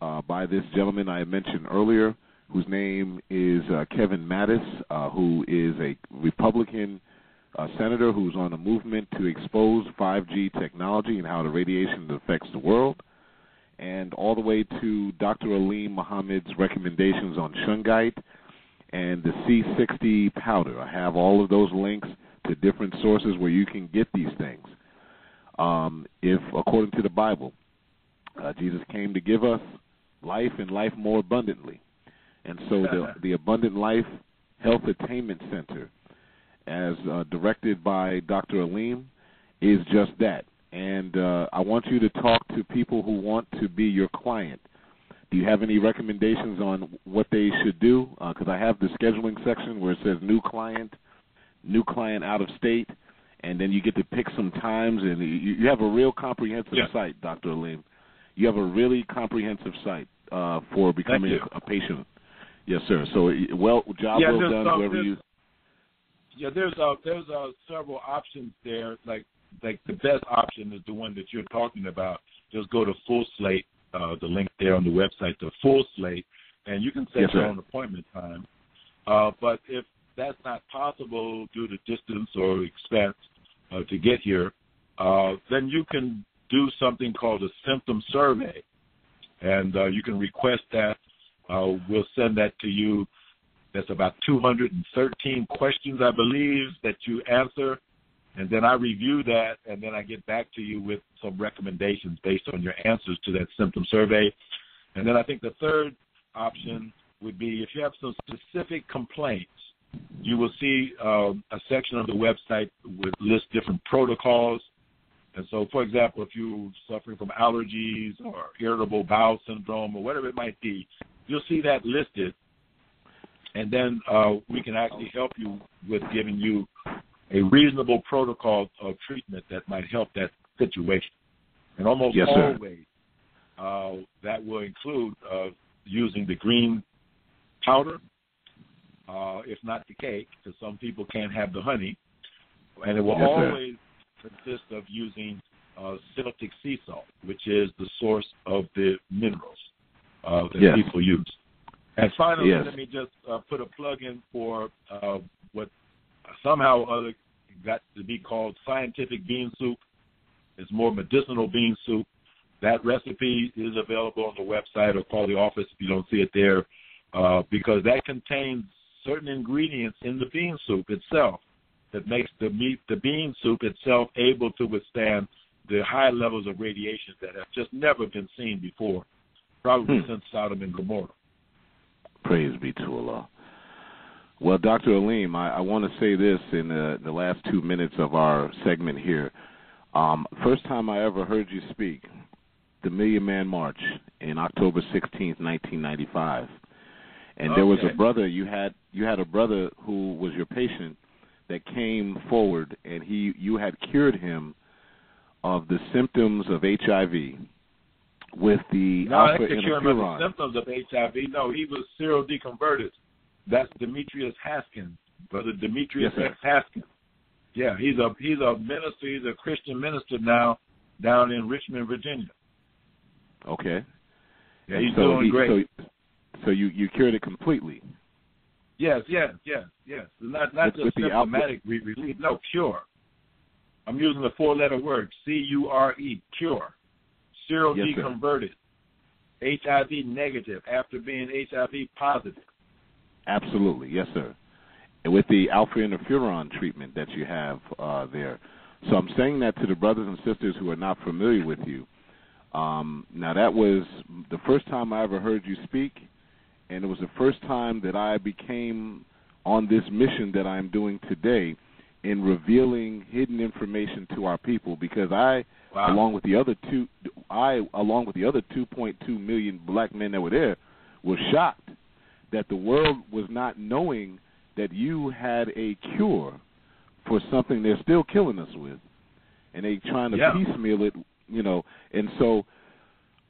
uh, by this gentleman I mentioned earlier, whose name is uh, Kevin Mattis, uh, who is a Republican uh, senator who's on a movement to expose five G technology and how the radiation affects the world, and all the way to Doctor Alim Muhammad's recommendations on Shungite and the C sixty powder. I have all of those links to different sources where you can get these things. Um, if, according to the Bible, uh, Jesus came to give us life and life more abundantly. And so the, the Abundant Life Health Attainment Center, as uh, directed by Doctor Alim, is just that. And uh, I want you to talk to people who want to be your client. Do you have any recommendations on what they should do? Because uh, I have the scheduling section where it says new client new client out of state, and then you get to pick some times, and you, you have a real comprehensive yeah. site, Doctor Alim. You have a really comprehensive site uh, for becoming a, a patient. Yes, sir. So, well, job yeah, well done, uh, whoever you. Yeah, there's uh, there's uh, several options there. Like like the best option is the one that you're talking about. Just go to Full Slate, uh, the link there on the website, to Full Slate, and you can set yes, your sir. own appointment time. Uh, but if that's not possible due to distance or expense uh, to get here, uh, then you can do something called a symptom survey, and uh, you can request that. Uh, we'll send that to you. That's about two hundred thirteen questions, I believe, that you answer, and then I review that, and then I get back to you with some recommendations based on your answers to that symptom survey. And then I think the third option would be if you have some specific complaints, you will see um, a section of the website with lists different protocols. And so, for example, if you're suffering from allergies or irritable bowel syndrome or whatever it might be, you'll see that listed. And then uh, we can actually help you with giving you a reasonable protocol of treatment that might help that situation. And almost yes, always uh, that will include uh, using the green powder, uh, if not the cake, because some people can't have the honey. And it will yes, always sir. consist of using uh, Celtic sea salt, which is the source of the minerals uh, that yes. people use. And finally, yes. let me just uh, put a plug in for uh, what somehow or other got to be called scientific bean soup. It's more medicinal bean soup. That recipe is available on the website or call the office if you don't see it there, uh, because that contains certain ingredients in the bean soup itself that makes the meat, the bean soup itself able to withstand the high levels of radiation that have just never been seen before, probably hmm. since Sodom and Gomorrah. Praise be to Allah. Well, Doctor Alim, I, I want to say this in the, the last two minutes of our segment here. Um, first time I ever heard you speak, the Million Man March in October sixteenth, nineteen ninety-five. And okay. there was a brother, you had you had a brother who was your patient that came forward, and he you had cured him of the symptoms of H I V with the no, alpha interferon. No, I the symptoms of H I V. No, he was serial deconverted. That's Demetrius Haskins, Brother Demetrius yes, X. Haskins. Yeah, he's a he's a minister, he's a Christian minister now down in Richmond, Virginia. Okay. Yeah, he's so doing he, great. So, so you, you cured it completely. Yes, yes, yes, yes. Not not with, just with symptomatic re- relief. No, cure. I'm using the four-letter word, C U R E, cure. Serial yes, deconverted, sir. H I V negative after being H I V positive. Absolutely, yes, sir. And with the alpha interferon treatment that you have uh, there. So I'm saying that to the brothers and sisters who are not familiar with you. Um, now, that was the first time I ever heard you speak, and it was the first time that I became on this mission that I'm doing today in revealing hidden information to our people, because I, wow. along with the other two, I along with the other two point two million black men that were there, was shocked that the world was not knowing that you had a cure for something they're still killing us with, and they trying to yeah. piecemeal it, you know. And so,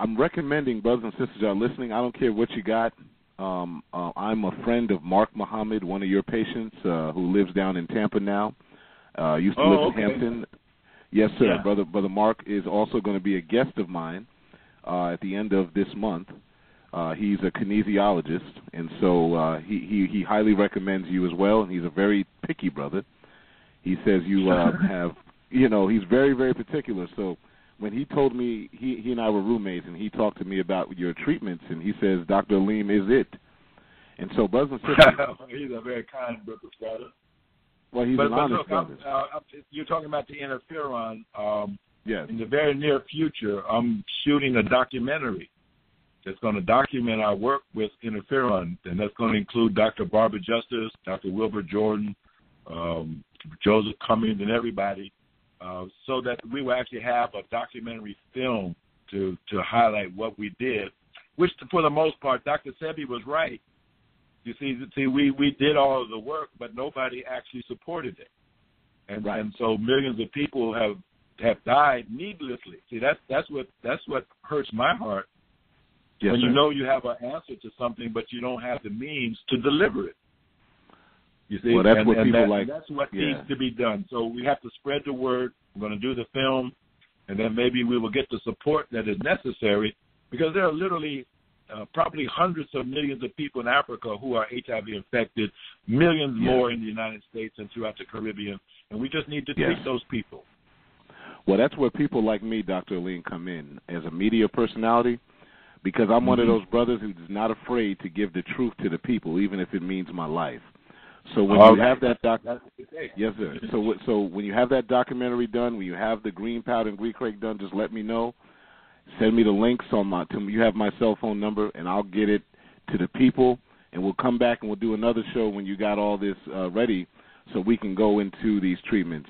I'm recommending brothers and sisters that are listening. I don't care what you got. Um, uh, I'm a friend of Mark Muhammad, one of your patients uh, who lives down in Tampa now. Uh, used to oh, live in okay. Hampton. Yes, sir. Yeah. Brother Brother Mark is also going to be a guest of mine uh, at the end of this month. Uh, he's a kinesiologist, and so uh, he, he, he highly recommends you as well, and he's a very picky brother. He says you uh, have, you know, he's very, very particular. So when he told me, he, he and I were roommates, and he talked to me about your treatments, and he says, Doctor Alim is it. And so, brothers and sisters. He's a very kind brother. Well, he's but, an but honest look, brother. I'm, uh, you're talking about the interferon. Um, yes. In the very near future, I'm shooting a documentary that's going to document our work with interferon, and that's going to include Doctor Barbara Justice, Doctor Wilbur Jordan, um, Joseph Cummings, and everybody. Uh, so that we will actually have a documentary film to, to highlight what we did, which for the most part, Doctor Sebi was right. You see, see, we, we did all of the work, but nobody actually supported it. And, right. and so millions of people have, have died needlessly. See, that's, that's, what, that's what hurts my heart. Yes, when sir. You know you have an answer to something, but you don't have the means to deliver it. You see, well, that's and, what and people that, like. That's what yeah. needs to be done. So we have to spread the word. We're going to do the film, and then maybe we will get the support that is necessary, because there are literally uh, probably hundreds of millions of people in Africa who are H I V infected, millions yeah. more in the United States and throughout the Caribbean, and we just need to yeah. treat those people. Well, that's where people like me, Doctor Alim, come in as a media personality, because I'm mm-hmm. one of those brothers who's not afraid to give the truth to the people, even if it means my life. So when All you right. have that doc, yes, sir. So so when you have that documentary done, when you have the green powder and Greek crack done, just let me know. Send me the links on my. To, you have my cell phone number, and I'll get it to the people. And we'll come back and we'll do another show when you got all this uh, ready, so we can go into these treatments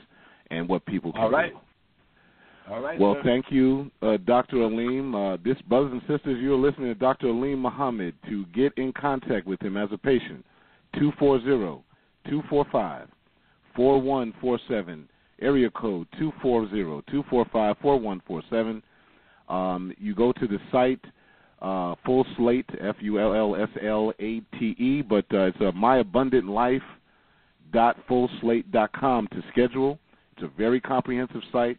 and what people can do. All right. Do. All right. Well, sir. Thank you, uh, Doctor Alim. Uh, this brothers and sisters, you're listening to Doctor Alim Muhammad. To get in contact with him as a patient, two four zero. two four five, four one four seven, area code two four zero, two four five, four one four seven. Um, you go to the site, uh, Full Slate, F U L L S L A T E, but uh, it's uh, my abundant life dot full slate dot com to schedule. It's a very comprehensive site.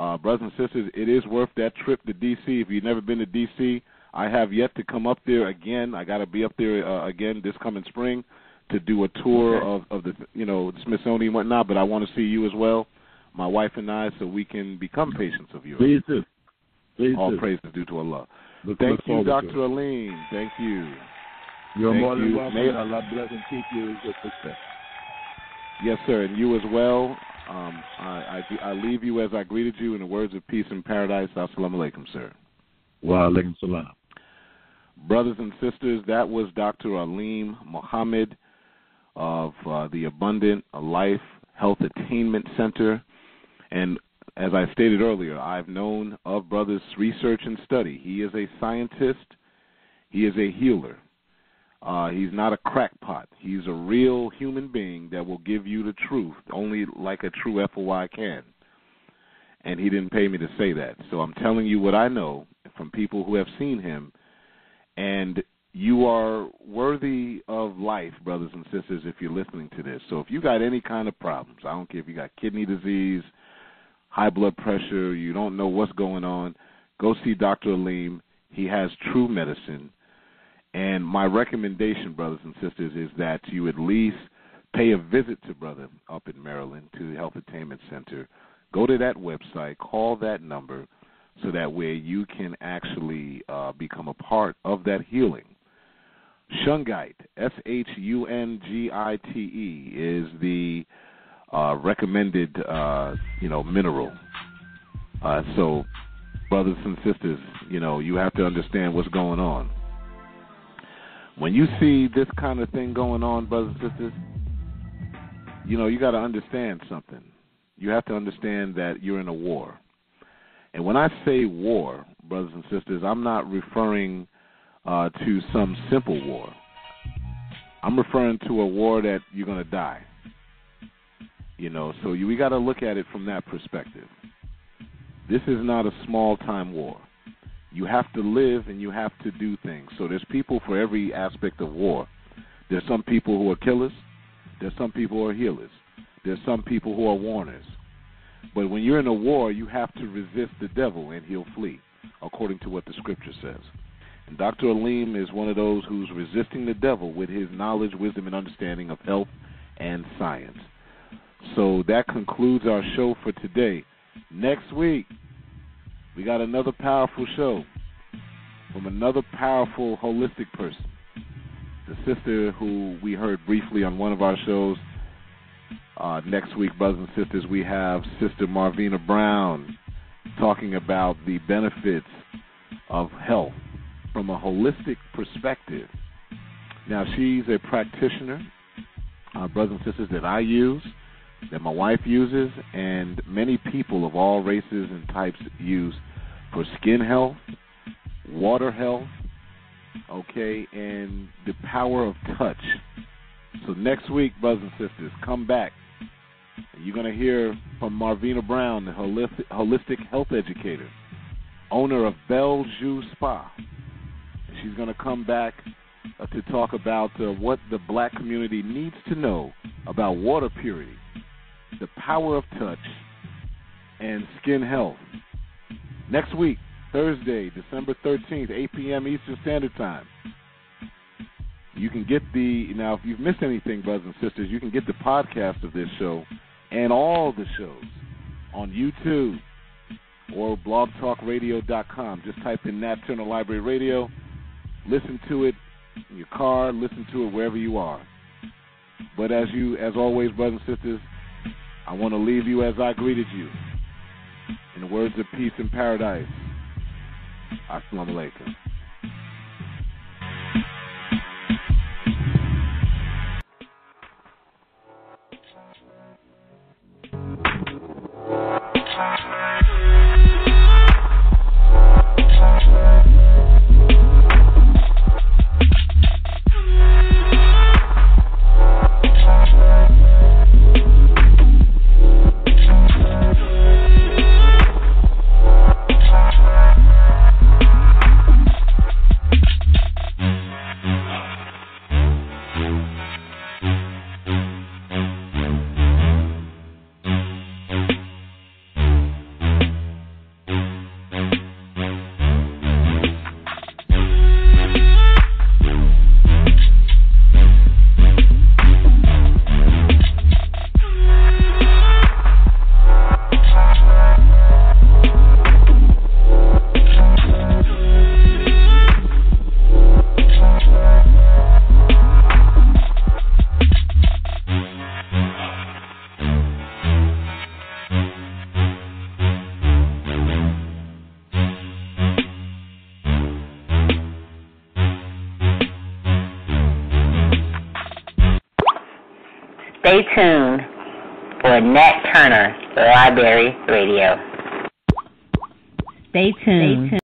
Uh, brothers and sisters, it is worth that trip to D C If you've never been to D C, I have yet to come up there again. I got to be up there uh, again this coming spring to do a tour okay. of, of the, you know, Smithsonian and whatnot, but I want to see you as well, my wife and I, so we can become patients of yours. Please do. Please All do. Praise is due to Allah. Look, Thank look you, Doctor Alim. Thank you. You're Thank more than you. welcome. Allah bless and keep you with success. Yes, sir, and you as well. Um, I, I, I leave you as I greeted you in the words of peace and paradise. As-salamu alaykum, sir. Wa alaykum salam. Brothers and sisters, that was Doctor Alim Muhammad of uh, the Abundant Life Health Attainment Center. And as I stated earlier, I've known of Brother's research and study. He is a scientist. He is a healer. Uh, he's not a crackpot. He's a real human being that will give you the truth, only like a true F O I can. And he didn't pay me to say that. So I'm telling you what I know from people who have seen him, and you are worthy of life, brothers and sisters, if you're listening to this. So if you got any kind of problems, I don't care if you got kidney disease, high blood pressure, you don't know what's going on, go see Doctor Alim. He has true medicine. And my recommendation, brothers and sisters, is that you at least pay a visit to Brother up in Maryland to the Health Attainment Center. Go to that website, call that number, so that way you can actually uh, become a part of that healing. Shungite, S H U N G I T E, is the uh, recommended, uh, you know, mineral. Uh, so, brothers and sisters, you know, you have to understand what's going on. When you see this kind of thing going on, brothers and sisters, you know, you got to understand something. You have to understand that you're in a war. And when I say war, brothers and sisters, I'm not referring Uh, to some simple war. I'm referring to a war that you're going to die. You know, so you, we got to look at it from that perspective. This is not a small-time war. You have to live and you have to do things. So there's people for every aspect of war. There's some people who are killers. There's some people who are healers. There's some people who are warners. But when you're in a war, you have to resist the devil and he'll flee, according to what the Scripture says. And Doctor Alim is one of those who's resisting the devil with his knowledge, wisdom, and understanding of health and science. So that concludes our show for today. Next week, we got another powerful show from another powerful holistic person, the sister who we heard briefly on one of our shows. Uh, next week, brothers and sisters, we have Sister Marvina Brown talking about the benefits of health from a holistic perspective. Now, she's a practitioner, uh, brothers and sisters, that I use, that my wife uses, and many people of all races and types use for skin health, water health, okay, and the power of touch. So next week, brothers and sisters, come back. You're going to hear from Marvina Brown, the holistic, holistic health educator, owner of Belle Joux Spa. She's going to come back uh, to talk about uh, what the black community needs to know about water purity, the power of touch, and skin health. Next week, Thursday, December thirteenth, eight p.m. Eastern Standard Time. You can get the, now if you've missed anything, brothers and sisters, you can get the podcast of this show and all the shows on YouTube or blog talk radio dot com. Just type in Nat Turner Library Radio. Listen to it in your car. Listen to it wherever you are. But as you, as always, brothers and sisters, I want to leave you as I greeted you. In the words of peace and paradise, Assalamu alaikum. Stay tuned for Nat Turner Library Radio. Stay tuned. Stay tuned.